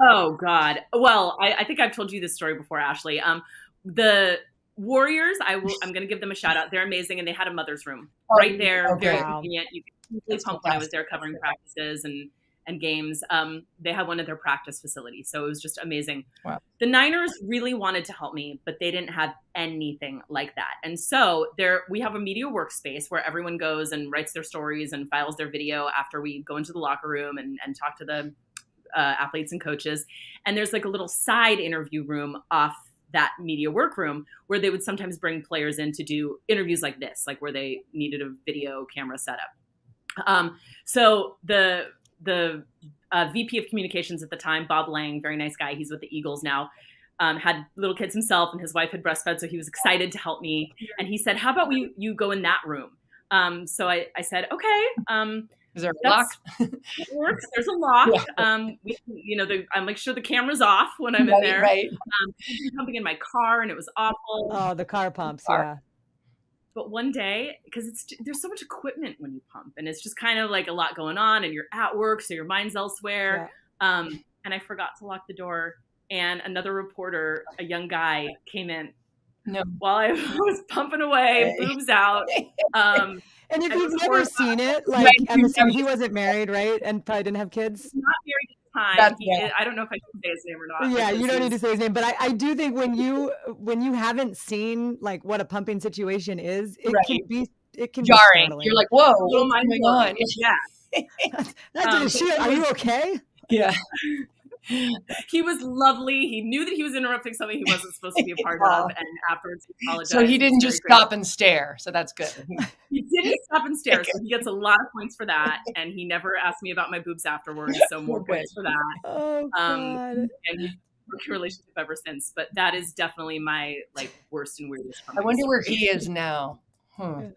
Oh God. Well, I, I think I've told you this story before, Ashley. Um, the Warriors, I will. I'm going to give them a shout out. They're amazing, and they had a mother's room oh, right there. Okay. Very convenient. You could really pump when I was there covering practices and. and games. Um, they had one at their practice facility. So it was just amazing. Wow. The Niners really wanted to help me, but they didn't have anything like that. And so there, we have a media workspace where everyone goes and writes their stories and files their video after we go into the locker room and, and talk to the uh, athletes and coaches. And there's like a little side interview room off that media workroom where they would sometimes bring players in to do interviews like this, like where they needed a video camera setup. Um, so the The uh, V P of communications at the time, Bob Lang, very nice guy. He's with the Eagles now, um, had little kids himself and his wife had breastfed. So he was excited to help me. And he said, how about we, you go in that room? Um, so I, I said, okay. Um, Is there a lock? It works. There's a lock. Yeah. Um, we, you know, the, I make sure the camera's off when I'm right, in there. Right. Um, pumping in my car and it was awful. Oh, the car pumps. The car. Yeah. But one day, because it's there's so much equipment when you pump, and it's just kind of like a lot going on, and you're at work, so your mind's elsewhere. Yeah. Um, and I forgot to lock the door, and another reporter, a young guy, came in no. while I was pumping away, boobs out. Um, and if you've never seen it, like right. I'm assuming he wasn't married, right, and probably didn't have kids. Not married. Time. He, yeah. I don't know if I can say his name or not. Yeah, you don't need to say his name, but I, I do think when you when you haven't seen like what a pumping situation is, it right. can be it can jarring. Be startling. You're like, whoa, oh my god, yeah. That's, that's um, shit. Are you okay? Yeah. He was lovely. He knew that he was interrupting something he wasn't supposed to be a part yeah. of, and afterwards he apologized. So he didn't just great. stop and stare. So that's good. He didn't stop and stare. So he gets a lot of points for that. And he never asked me about my boobs afterwards. So more points for that. Oh, God. Um, and working relationship ever since. But that is definitely my like worst and weirdest. I wonder where he is now. Hmm.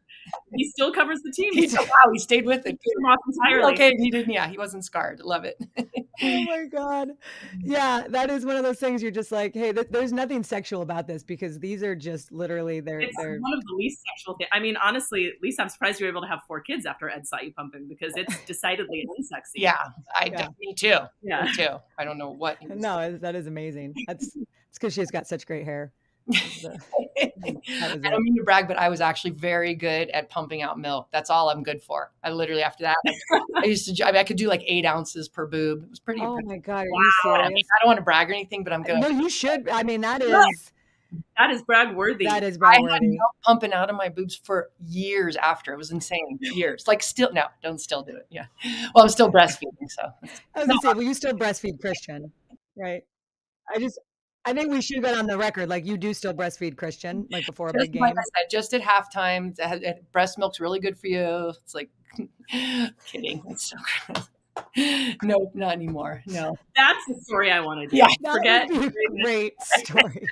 He still covers the team. He, wow, he stayed with it. He came off entirely. Okay, he didn't. Yeah, he wasn't scarred. Love it. Oh my God. Yeah, that is one of those things. You're just like, hey, th there's nothing sexual about this because these are just literally their. It's they're... one of the least sexual things. I mean, honestly, Lisa, I'm surprised you were able to have four kids after Ed saw you pumping because it's decidedly unsexy. Yeah, I yeah. me too. Yeah, me too. I don't know what. He was... No, that is amazing. That's it's because she's got such great hair. I don't mean to brag, but I was actually very good at pumping out milk. That's all I'm good for. I literally after that, I used to. I, mean, I could do like eight ounces per boob. It was pretty. Oh pretty, my God! Are wow. you serious? I, mean, I don't want to brag or anything, but I'm good. No, you should. I mean, that is that is brag worthy. That is brag worthy. I had milk pumping out of my boobs for years after. It was insane. Years. Like still, no, don't still do it. Yeah. Well, I'm still breastfeeding, so. I was gonna say, well, you still breastfeed, Christian, right? I just. I think we should have been on the record. Like you do still breastfeed, Christian, like before a big game. Like I said, just at halftime, breast milk's really good for you. It's like, kidding. It's so gross. Nope, not anymore. No. That's the story I want to do. Yeah, forget. Great story.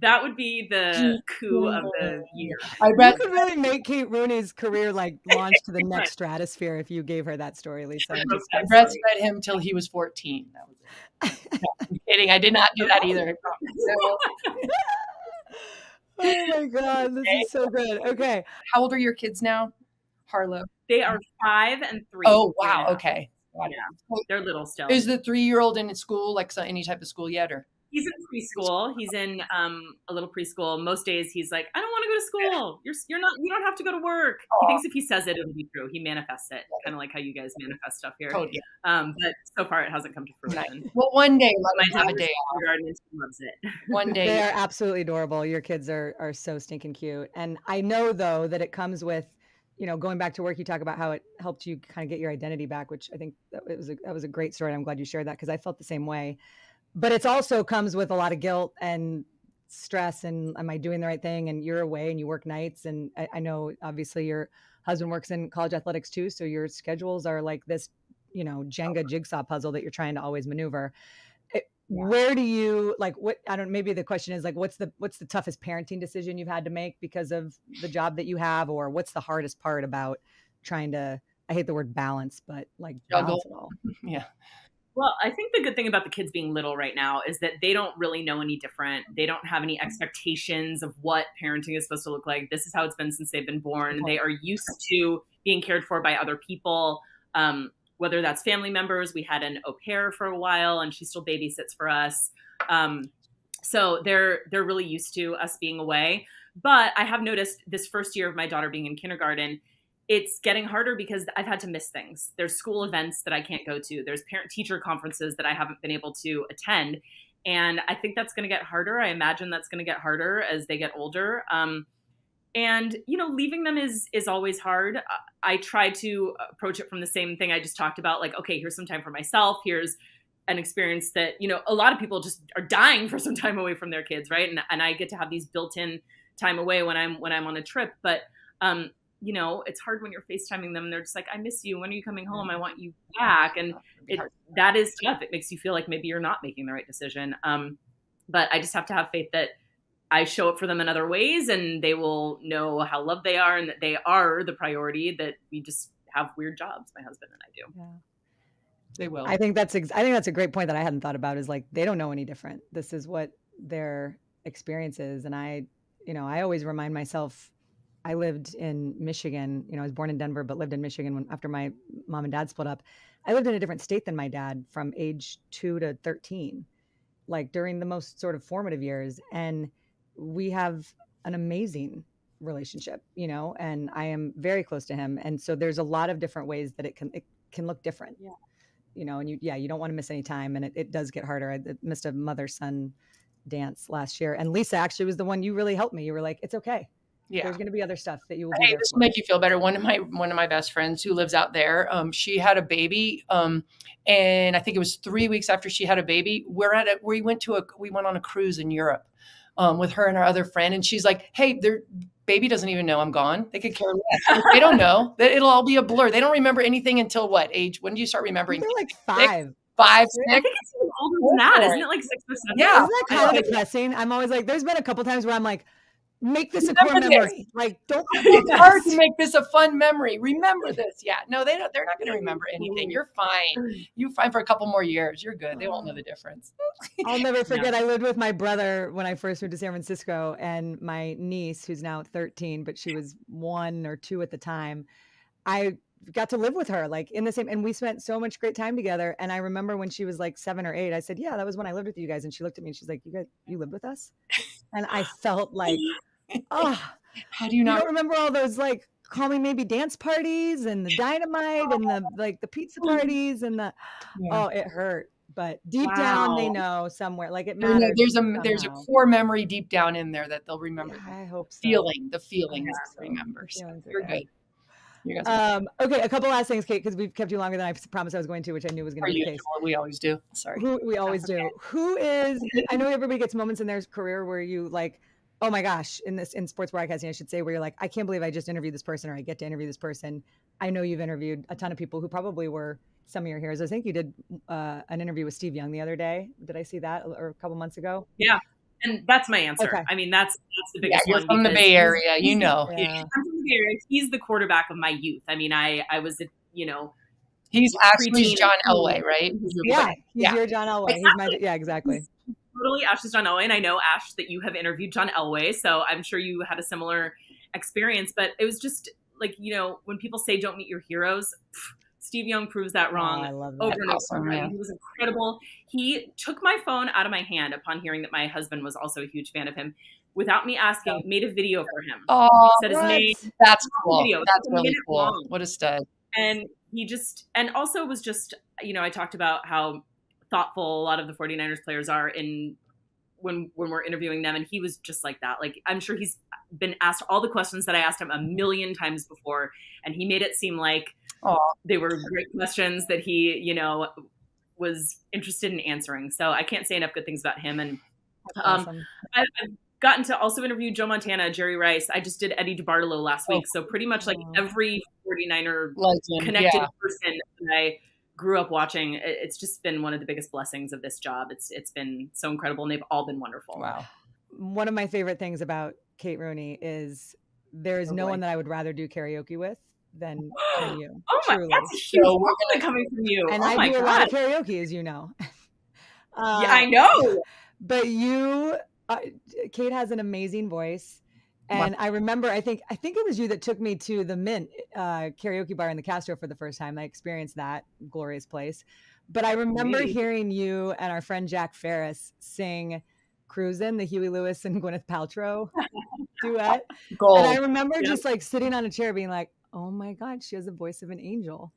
That would be the coup of the year. I bet you could really make Kate Rooney's career like launch to the next stratosphere if you gave her that story, Lisa. I breastfed him till he was fourteen. That was it. No, I'm kidding. I did not do that either. I promise. Oh my God, this is so good. Okay, how old are your kids now, Harlow? They are five and three. Oh wow. Okay. Yeah, they're little still. Is the three-year-old in school, like so any type of school yet, or? He's in preschool. He's in um, a little preschool. Most days he's like, I don't want to go to school. You're, you're not, you don't have to go to work. He thinks if he says it, it'll be true. He manifests it, kind of like how you guys manifest stuff here. Totally. Um, but so far it hasn't come to fruition. Nice. Well, one day. Might have a day. Loves it. One day. They are absolutely adorable. Your kids are, are so stinking cute. And I know, though, that it comes with, you know, going back to work, you talk about how it helped you kind of get your identity back, which I think that, it was, a, that was a great story. And I'm glad you shared that because I felt the same way. But it's also comes with a lot of guilt and stress and am I doing the right thing? And you're away and you work nights. And I, I know obviously your husband works in college athletics too. So your schedules are like this, you know, Jenga jigsaw puzzle that you're trying to always maneuver. It, yeah. Where do you like what, I don't, maybe the question is like, what's the, what's the toughest parenting decision you've had to make because of the job that you have, or what's the hardest part about trying to, I hate the word balance, but like juggle it all. Yeah. Well, I think the good thing about the kids being little right now is that they don't really know any different. They don't have any expectations of what parenting is supposed to look like. This is how it's been since they've been born. They are used to being cared for by other people, um, whether that's family members. We had an au pair for a while and she still babysits for us. Um, so they're, they're really used to us being away. But I have noticed this first year of my daughter being in kindergarten, it's getting harder because I've had to miss things. There's school events that I can't go to. There's parent-teacher conferences that I haven't been able to attend. And I think that's going to get harder. I imagine that's going to get harder as they get older. Um, and, you know, leaving them is is always hard. I try to approach it from the same thing I just talked about. Like, okay, here's some time for myself. Here's an experience that, you know, a lot of people just are dying for some time away from their kids, right? And, and I get to have these built-in time away when I'm, when I'm on a trip. But, um, you know, it's hard when you're FaceTiming them and they're just like, I miss you. When are you coming home? I want you back. And it, that is tough. It makes you feel like maybe you're not making the right decision. Um, but I just have to have faith that I show up for them in other ways and they will know how loved they are and that they are the priority, that we just have weird jobs, my husband and I do. Yeah. They will. I think that's, ex I think that's a great point that I hadn't thought about is like, they don't know any different. This is what their experience is. And I, you know, I always remind myself, I lived in Michigan, you know, I was born in Denver, but lived in Michigan when, after my mom and dad split up. I lived in a different state than my dad from age two to thirteen, like during the most sort of formative years. And we have an amazing relationship, you know, and I am very close to him. And so there's a lot of different ways that it can, it can look different, yeah. you know, and you, yeah, you don't want to miss any time. And it, it does get harder. I missed a mother-son dance last year. And Lisa actually was the one you really helped me. You were like, it's okay. Yeah. There's going to be other stuff that you will be. Hey, this will make you feel better. One of my, one of my best friends who lives out there, um, she had a baby. Um, and I think it was three weeks after she had a baby, we're at a, we went to a, we went on a cruise in Europe, um, with her and our other friend. And she's like, hey, their baby doesn't even know I'm gone. They could care less. They don't know that it'll all be a blur. They don't remember anything until what age? When do you start remembering? They're like five. They, five, six. I think it's even older than that. Isn't it like six or seven? Yeah. Isn't that kind of depressing? I'm always like, there's been a couple times where I'm like, make this remember a core memory. This. Like, don't. It's hard to make this a fun memory. Remember this. Yeah. No, they don't. They're not going to remember anything. You're fine. You're fine for a couple more years. You're good. They won't know the difference. I'll never forget. No. I lived with my brother when I first moved to San Francisco, and my niece, who's now thirteen, but she was one or two at the time. I got to live with her, like in the same, and we spent so much great time together. And I remember when she was like seven or eight, I said, yeah, that was when I lived with you guys. And she looked at me and she's like, you guys, you lived with us? And I felt like, oh, how do you not you don't remember all those like Call Me Maybe dance parties and the dynamite and the like the pizza parties and the, yeah. Oh, it hurt. But deep wow. down, they know somewhere, like it matters. There's a somehow. There's a core memory deep down in there that they'll remember. Yeah, I hope so. Feeling, the feelings so. remember. So feelings you're good. Um, okay, a couple last things, Kate, because we've kept you longer than I promised I was going to, which I knew was going to be the case. We always do. Sorry. Who, we always do. Okay. Who is, I know everybody gets moments in their career where you like, oh my gosh, in this, in sports broadcasting, I should say, where you're like, I can't believe I just interviewed this person, or I get to interview this person. I know you've interviewed a ton of people who probably were some of your heroes. I think you did uh, an interview with Steve Young the other day. Did I see that or a couple months ago? Yeah. And that's my answer. Okay. I mean, that's that's the biggest yeah, you're one. From the Bay Area, you know. Yeah. I'm from the Bay Area. He's the quarterback of my youth. I mean, I I was, you know, he's actually John Elway, right? Yeah, he's yeah. your John Elway. Exactly. He's my, yeah, exactly. He's totally, Ash is John Elway, and I know Ash that you have interviewed John Elway, so I'm sure you had a similar experience. But it was just like, you know, when people say don't meet your heroes. Pfft, Steve Young proves that wrong oh, I love that. over and awesome, over. Yeah. He was incredible. He took my phone out of my hand upon hearing that my husband was also a huge fan of him. Without me asking, oh. made a video for him. Oh, said his name. That's cool. Video. That's really cool. Long. What a stud. And he just, and also was just, you know, I talked about how thoughtful a lot of the forty-niners players are in when when we're interviewing them, and he was just like that. Like, I'm sure he's been asked all the questions that I asked him a million times before, and he made it seem like oh. they were great questions that he, you know, was interested in answering. So I can't say enough good things about him. And um, awesome. I, I've gotten to also interview Joe Montana, Jerry Rice. I just did Eddie DeBartolo last oh. week. So pretty much like every forty-niner Legend. connected yeah. person that I grew up watching. It's just been one of the biggest blessings of this job. It's It's been so incredible, and they've all been wonderful. Wow. One of my favorite things about Kate Rooney is there is oh, no boy. one that I would rather do karaoke with than you. Oh my, truly. That's a huge compliment coming from you. And oh I my do God. a lot of karaoke, as you know. um, yeah, I know. But you, uh, Kate has an amazing voice. And wow. I remember, I think, I think it was you that took me to the Mint uh, karaoke bar in the Castro for the first time. I experienced that glorious place. But I remember really? hearing you and our friend Jack Ferris sing Cruisin', the Huey Lewis and Gwyneth Paltrow duet. Gold. And I remember yeah. just like sitting on a chair being like, oh my God, she has the voice of an angel.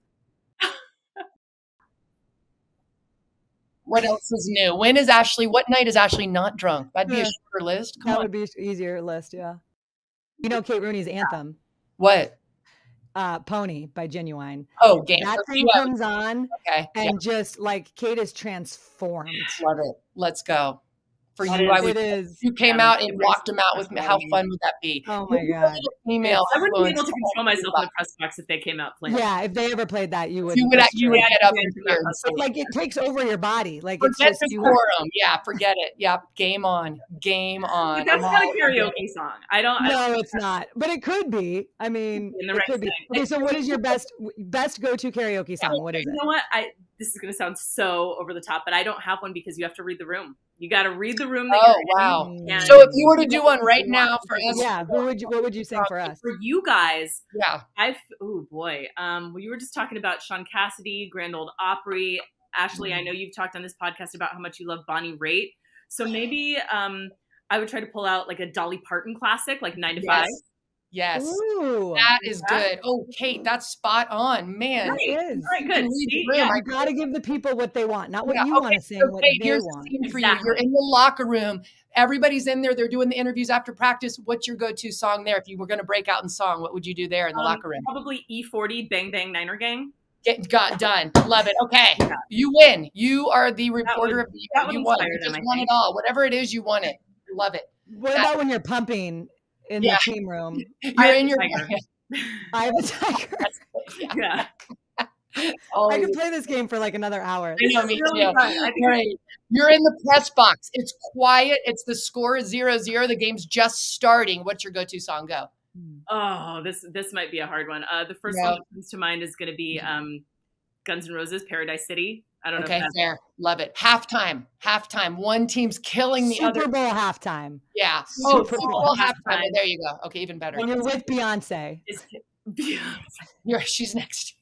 What else is new? When is Ashley, what night is Ashley not drunk? That'd be yeah. a shorter list. Come that on. would be an easier list, yeah. You know Kate Rooney's anthem. What? Uh, Pony by Genuine. Oh, game. That thing comes on okay. and yeah. just like Kate is transformed. Love it. Let's go. For you, it I would, is. You came out and walked him out with me. How fun would that be? Oh my God! Email. I wouldn't be able to control myself in the press box if they came out playing. Yeah, if they ever played that, you would. You would. You would get up and hear. Like it takes over your body. Like it's just the quorum. Yeah, forget it. Yeah, game on, game on. That's not a karaoke song. I don't. No, it's not. But it could be. I mean, it could be. Okay, so what is your best best go to karaoke song? What is it? You know what? I this is going to sound so over the top, but I don't have one because you have to read the room. You got to read the room. That oh, wow. And so if you were to do one right now for us. Yeah. What would you, what would you sing for us? For you guys. Yeah. I've, oh boy. Um, well, you were just talking about Sean Cassidy, Grand Ole Opry. Ashley, I know you've talked on this podcast about how much you love Bonnie Raitt. So maybe um, I would try to pull out like a Dolly Parton classic, like nine to yes. five. Yes. Ooh, that is that good. Oh, Kate, that's spot on, man. That is. All right, good. See, yeah. I got to give the people what they want, not what yeah, you okay, want to sing, so what Kate, they here's want. The for exactly. you. You're in the locker room. Everybody's in there. They're doing the interviews after practice. What's your go-to song there? If you were going to break out in song, what would you do there in the um, locker room? Probably E forty, Bang Bang Niner Gang. Get got done. Love it. Okay. Yeah. You win. You are the reporter would, of the year. You won. You just won it all. Whatever it is, you won it. Love it. What that, about when you're pumping? In yeah. the team room. You're I in your. I have a tiger. Yeah. Always. I could play this game for like another hour. I know, me really too. I right. You're in the press box. It's quiet. It's the score is zero zero. The game's just starting. What's your go-to song? Go. Oh, this this might be a hard one. Uh, the first yeah. one that comes to mind is going to be um, Guns N' Roses, Paradise City. I don't know. Okay, fair. Love it. Halftime. Halftime. One team's killing the Super other. Super Bowl halftime. Yeah. Super oh, Super Bowl halftime. halftime. There you go. Okay, even better. When you're with Beyonce. It's, Beyonce. She's next.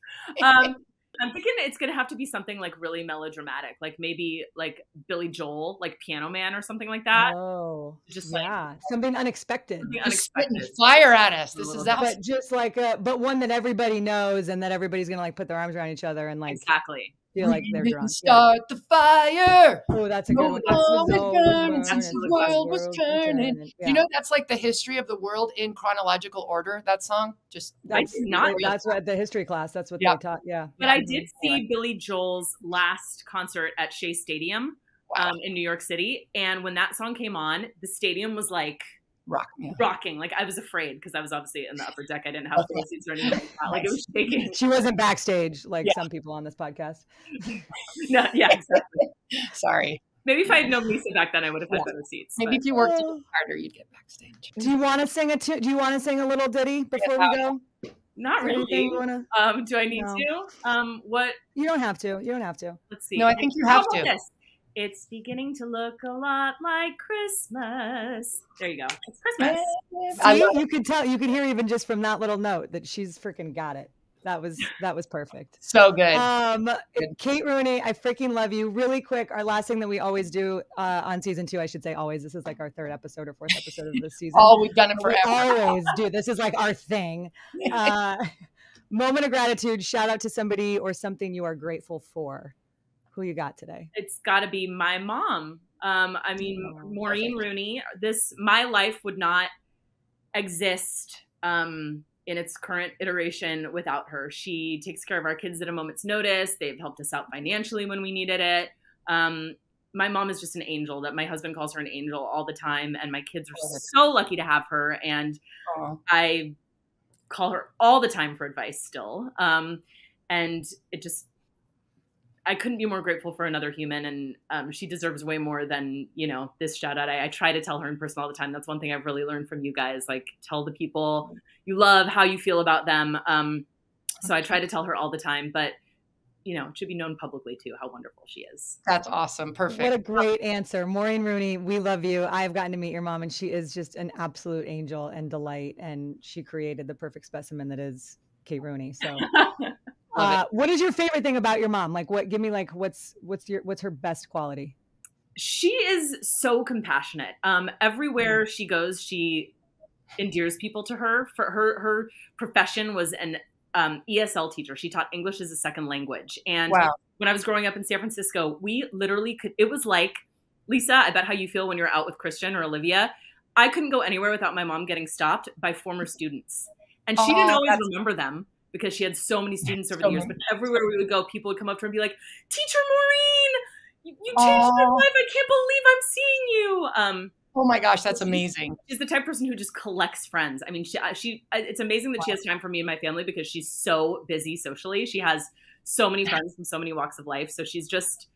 um, I'm thinking it's going to have to be something like really melodramatic, like maybe like Billy Joel, like Piano Man or something like that. Oh, just yeah. Like, something unexpected. Something unexpected. Spitting fire at us. This is awesome. But just like, a, but one that everybody knows and that everybody's going to like put their arms around each other and like. Exactly. Feel like they're drunk. Start yeah. the fire. Oh, that's a good one. The world was turning. You know, that's like the history of the world in chronological order. That song, just that's, I did not. That's what the history class. That's what yeah. they taught. Yeah. But yeah, I did see yeah. Billy Joel's last concert at Shea Stadium wow. um, in New York City, and when that song came on, the stadium was like. Rock, yeah. Rocking. Like I was afraid because I was obviously in the upper deck. I didn't have okay. seats or anything like that. Like it was shaking. She wasn't backstage like yeah. some people on this podcast. No, yeah, exactly. Sorry. Maybe if I had known Lisa back then, I would have had yeah. better seats. Maybe but. If you worked a little harder, you'd get backstage. Do you want to sing a do you want to sing a little ditty before yeah, we go? Not really. Wanna... Um, do I need no. to? Um, what? You don't have to. You don't have to. Let's see. No, I think you have to. This? It's beginning to look a lot like Christmas. There you go. It's Christmas. See, you could tell, you could hear even just from that little note that she's freaking got it. That was that was perfect. So good. Um, good. Kate Rooney, I freaking love you. Really quick, our last thing that we always do uh, on season two, I should say always. This is like our third episode or fourth episode of this season. Oh, we've done it forever. We always do. This is like our thing. Uh, moment of gratitude. Shout out to somebody or something you are grateful for. Who you got today? It's got to be my mom. Um, I mean, oh, Maureen perfect. Rooney. This my life would not exist um, in its current iteration without her. She takes care of our kids at a moment's notice. They've helped us out financially when we needed it. Um, my mom is just an angel. That my husband calls her an angel all the time, and my kids are oh. so lucky to have her. And oh. I call her all the time for advice still. Um, and it just. I couldn't be more grateful for another human, and um, she deserves way more than, you know, this shout out. I, I try to tell her in person all the time. That's one thing I've really learned from you guys, like tell the people you love how you feel about them. Um, so I try to tell her all the time, but you know, it should be known publicly too, how wonderful she is. That's awesome. Perfect. What a great answer. Maureen Rooney, we love you. I've gotten to meet your mom and she is just an absolute angel and delight. And she created the perfect specimen that is Kate Rooney. So Uh, what is your favorite thing about your mom? Like what, give me like, what's, what's your, what's her best quality? She is so compassionate. Um, everywhere mm. she goes, she endears people to her. For her, her profession was an um, E S L teacher. She taught English as a second language. And wow. when I was growing up in San Francisco, we literally could, it was like, Lisa, I bet how you feel when you're out with Christian or Olivia. I couldn't go anywhere without my mom getting stopped by former students. And she oh, didn't always remember them. Because she had so many students over so the years, many. But everywhere we would go, people would come up to her and be like, Teacher Maureen, you, you changed my life. I can't believe I'm seeing you. Um, oh my gosh, that's amazing. She's the type of person who just collects friends. I mean, she, she it's amazing that wow. she has time for me and my family because she's so busy socially. She has so many friends from so many walks of life. So she's just,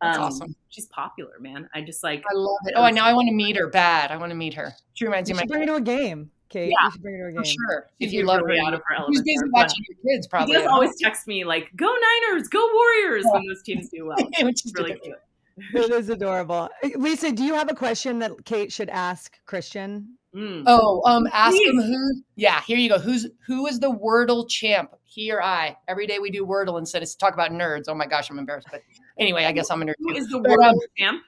um, that's awesome. She's popular, man. I just like. I love it. Oh, I now I want to meet her bad. I want to meet her. She reminds you me of my bring her to a game. Kate, yeah, you should bring her to a game. For sure. If you love her out of her element. She's busy watching your kids, probably. She does always text me, like, go Niners, go Warriors, yeah. when those teams do well. Which is really cute. It is adorable. Lisa, do you have a question that Kate should ask Christian? Mm. Oh, um, ask Please. him who. Yeah, here you go. Who's Who is the Wordle champ? He or I? Every day we do Wordle instead of talk about nerds. Oh my gosh, I'm embarrassed. But anyway, I guess I'm a nerd. Who is the Wordle um, champ?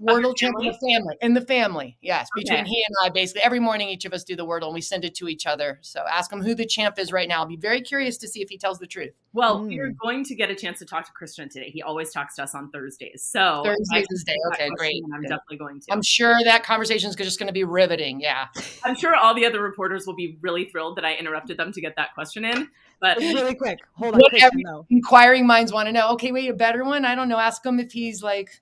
Wordle champ in the family. In the family, yes. Okay. Between he and I, basically every morning, each of us do the Wordle and we send it to each other. So ask him who the champ is right now. I'll be very curious to see if he tells the truth. Well, mm. you're going to get a chance to talk to Christian today. He always talks to us on Thursdays. So Thursday is day. Okay, great. I'm yeah. definitely going to. I'm sure that conversation is just going to be riveting. Yeah. I'm sure all the other reporters will be really thrilled that I interrupted them to get that question in. But really quick, hold on. Christian, no. Inquiring minds want to know. Okay, wait, a better one. I don't know. Ask him if he's like.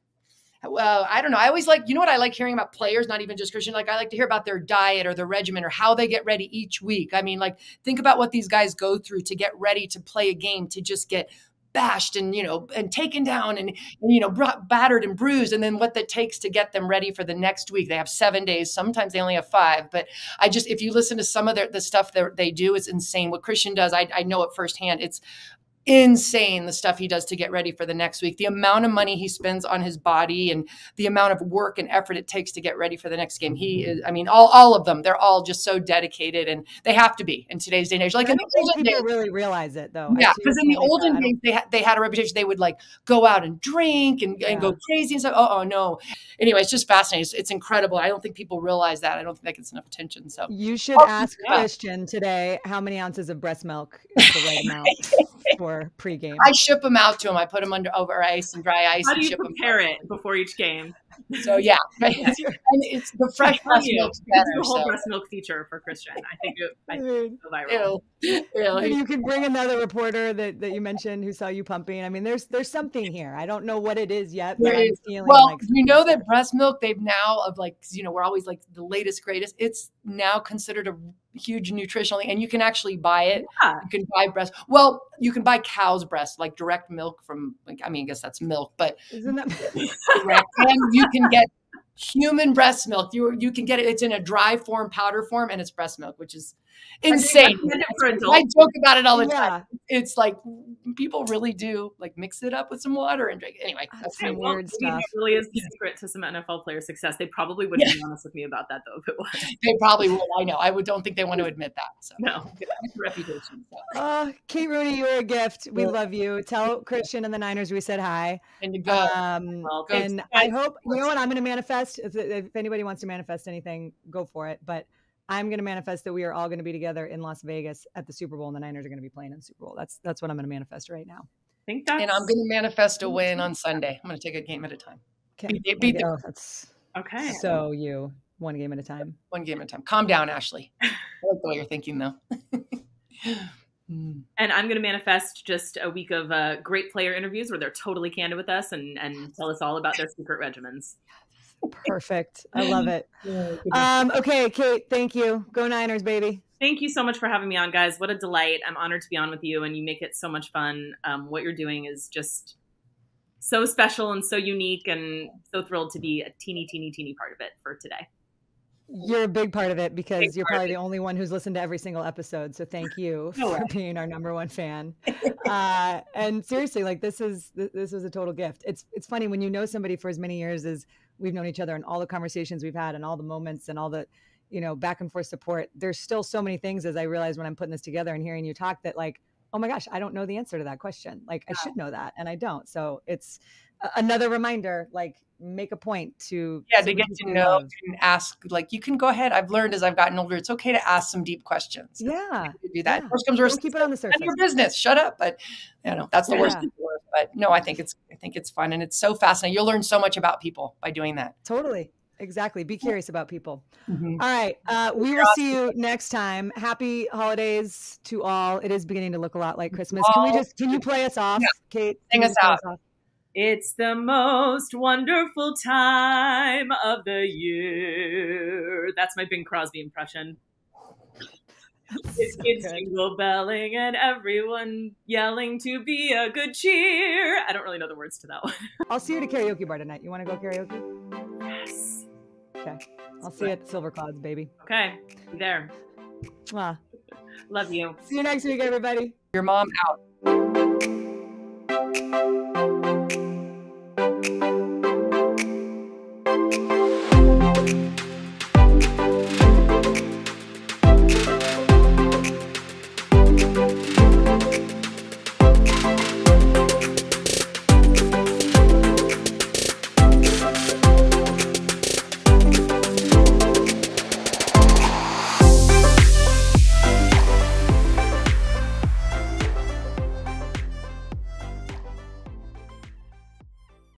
Well, I don't know. I always like, you know what I like hearing about players, not even just Christian. Like I like to hear about their diet or their regimen or how they get ready each week. I mean, like think about what these guys go through to get ready to play a game, to just get bashed and, you know, and taken down and, you know, brought battered and bruised, and then what that takes to get them ready for the next week. They have seven days. Sometimes they only have five, but I just, if you listen to some of their, the stuff that they do, it's insane. What Christian does, I, I know it firsthand. It's insane the stuff he does to get ready for the next week, the amount of money he spends on his body and the amount of work and effort it takes to get ready for the next game. He is, I mean, all, all of them, they're all just so dedicated, and they have to be in today's day and age. Like, I don't think people days, really realize it though. Yeah, because in the olden days, they, ha they had a reputation. They would like go out and drink and, yeah. and go crazy and stuff. Oh, oh no. Anyway, it's just fascinating. It's, it's incredible. I don't think people realize that. I don't think that gets enough attention. So you should oh, ask yeah. Christian today, how many ounces of breast milk is the right amount for pregame? I ship them out to them. I put them under over ice and dry ice. How do you ship prepare them it before each game? So yeah, right? And it's the fresh breast milk. Better, the whole so. breast milk feature for Christian. I think it, I think viral. Ew. Really? You could bring another reporter that, that you mentioned who saw you pumping. I mean, there's there's something here. I don't know what it is yet. But I'm feeling well, like you know that breast milk. They've now of like you know we're always like the latest greatest. It's now considered a huge nutritionally, and you can actually buy it. Yeah. You can buy breast. Well, you can buy cow's breast, like direct milk from. Like I mean, I guess that's milk, but isn't that direct? And you can get human breast milk. You you can get it. It's in a dry form, powder form, and it's breast milk, which is insane. I, I joke about it all the yeah. time. It's like people really do like mix it up with some water and drink. Anyway, that's some well, weird stuff. It really is the secret to some N F L player success. They probably wouldn't yeah. be honest with me about that though. If it was, they probably would. I know. I would. Don't think they want to admit that. So. No reputation. So. Uh, Kate Rooney, you're a gift. We yeah. love you. Tell Christian and the Niners we said hi. And to go. Um, well, and I hope you know what I'm going to manifest. If, if anybody wants to manifest anything, go for it. But I'm going to manifest that we are all going to be together in Las Vegas at the Super Bowl, and the Niners are going to be playing in the Super Bowl. That's that's what I'm going to manifest right now. I think that's and I'm going to manifest a win on Sunday. I'm going to take a game at a time. Okay. Be, be oh, that's okay. So you one game at a time. One game at a time. Calm down, Ashley. I like the way you're thinking, though. And I'm going to manifest just a week of uh, great player interviews where they're totally candid with us and and tell us all about their secret regimens. Perfect. I love it. Um, okay, Kate, thank you. Go Niners, baby. Thank you so much for having me on, guys. What a delight. I'm honored to be on with you, and you make it so much fun. Um, what you're doing is just so special and so unique, and so thrilled to be a teeny, teeny, teeny part of it for today. You're a big part of it because big you're probably the only one who's listened to every single episode. So thank you no for way. being our number one fan. uh, and seriously, like this is this was a total gift. It's it's funny when you know somebody for as many years as we've known each other, and all the conversations we've had, and all the moments, and all the, you know, back and forth support. There's still so many things, as I realize when I'm putting this together and hearing you talk, that like, oh my gosh, I don't know the answer to that question. Like yeah. I should know that, and I don't. So it's another reminder, like make a point to yeah to get to know and ask. Like you can go ahead. I've learned as I've gotten older, it's okay to ask some deep questions. Yeah, do that. Yeah. First comes first. Keep it on the surface. Your business. Shut up. But you know that's the yeah. worst. But no, I think it's I think it's fun, and it's so fascinating. You'll learn so much about people by doing that. Totally. Exactly. Be curious about people. Mm-hmm. All right. Uh, we will see you next time. Happy holidays to all. It is beginning to look a lot like Christmas. Can we just, can you play us off, yeah. Kate? Sing us out. Us off? It's the most wonderful time of the year. That's my Bing Crosby impression. It's kids jingle belling and everyone yelling to be a good cheer. I don't really know the words to that one. I'll see you at a karaoke bar tonight. You want to go karaoke? Yes. Okay. I'll see you at Silver Clouds, baby. Okay. Be there. Mwah. Love you. See you next week, everybody. Your mom out.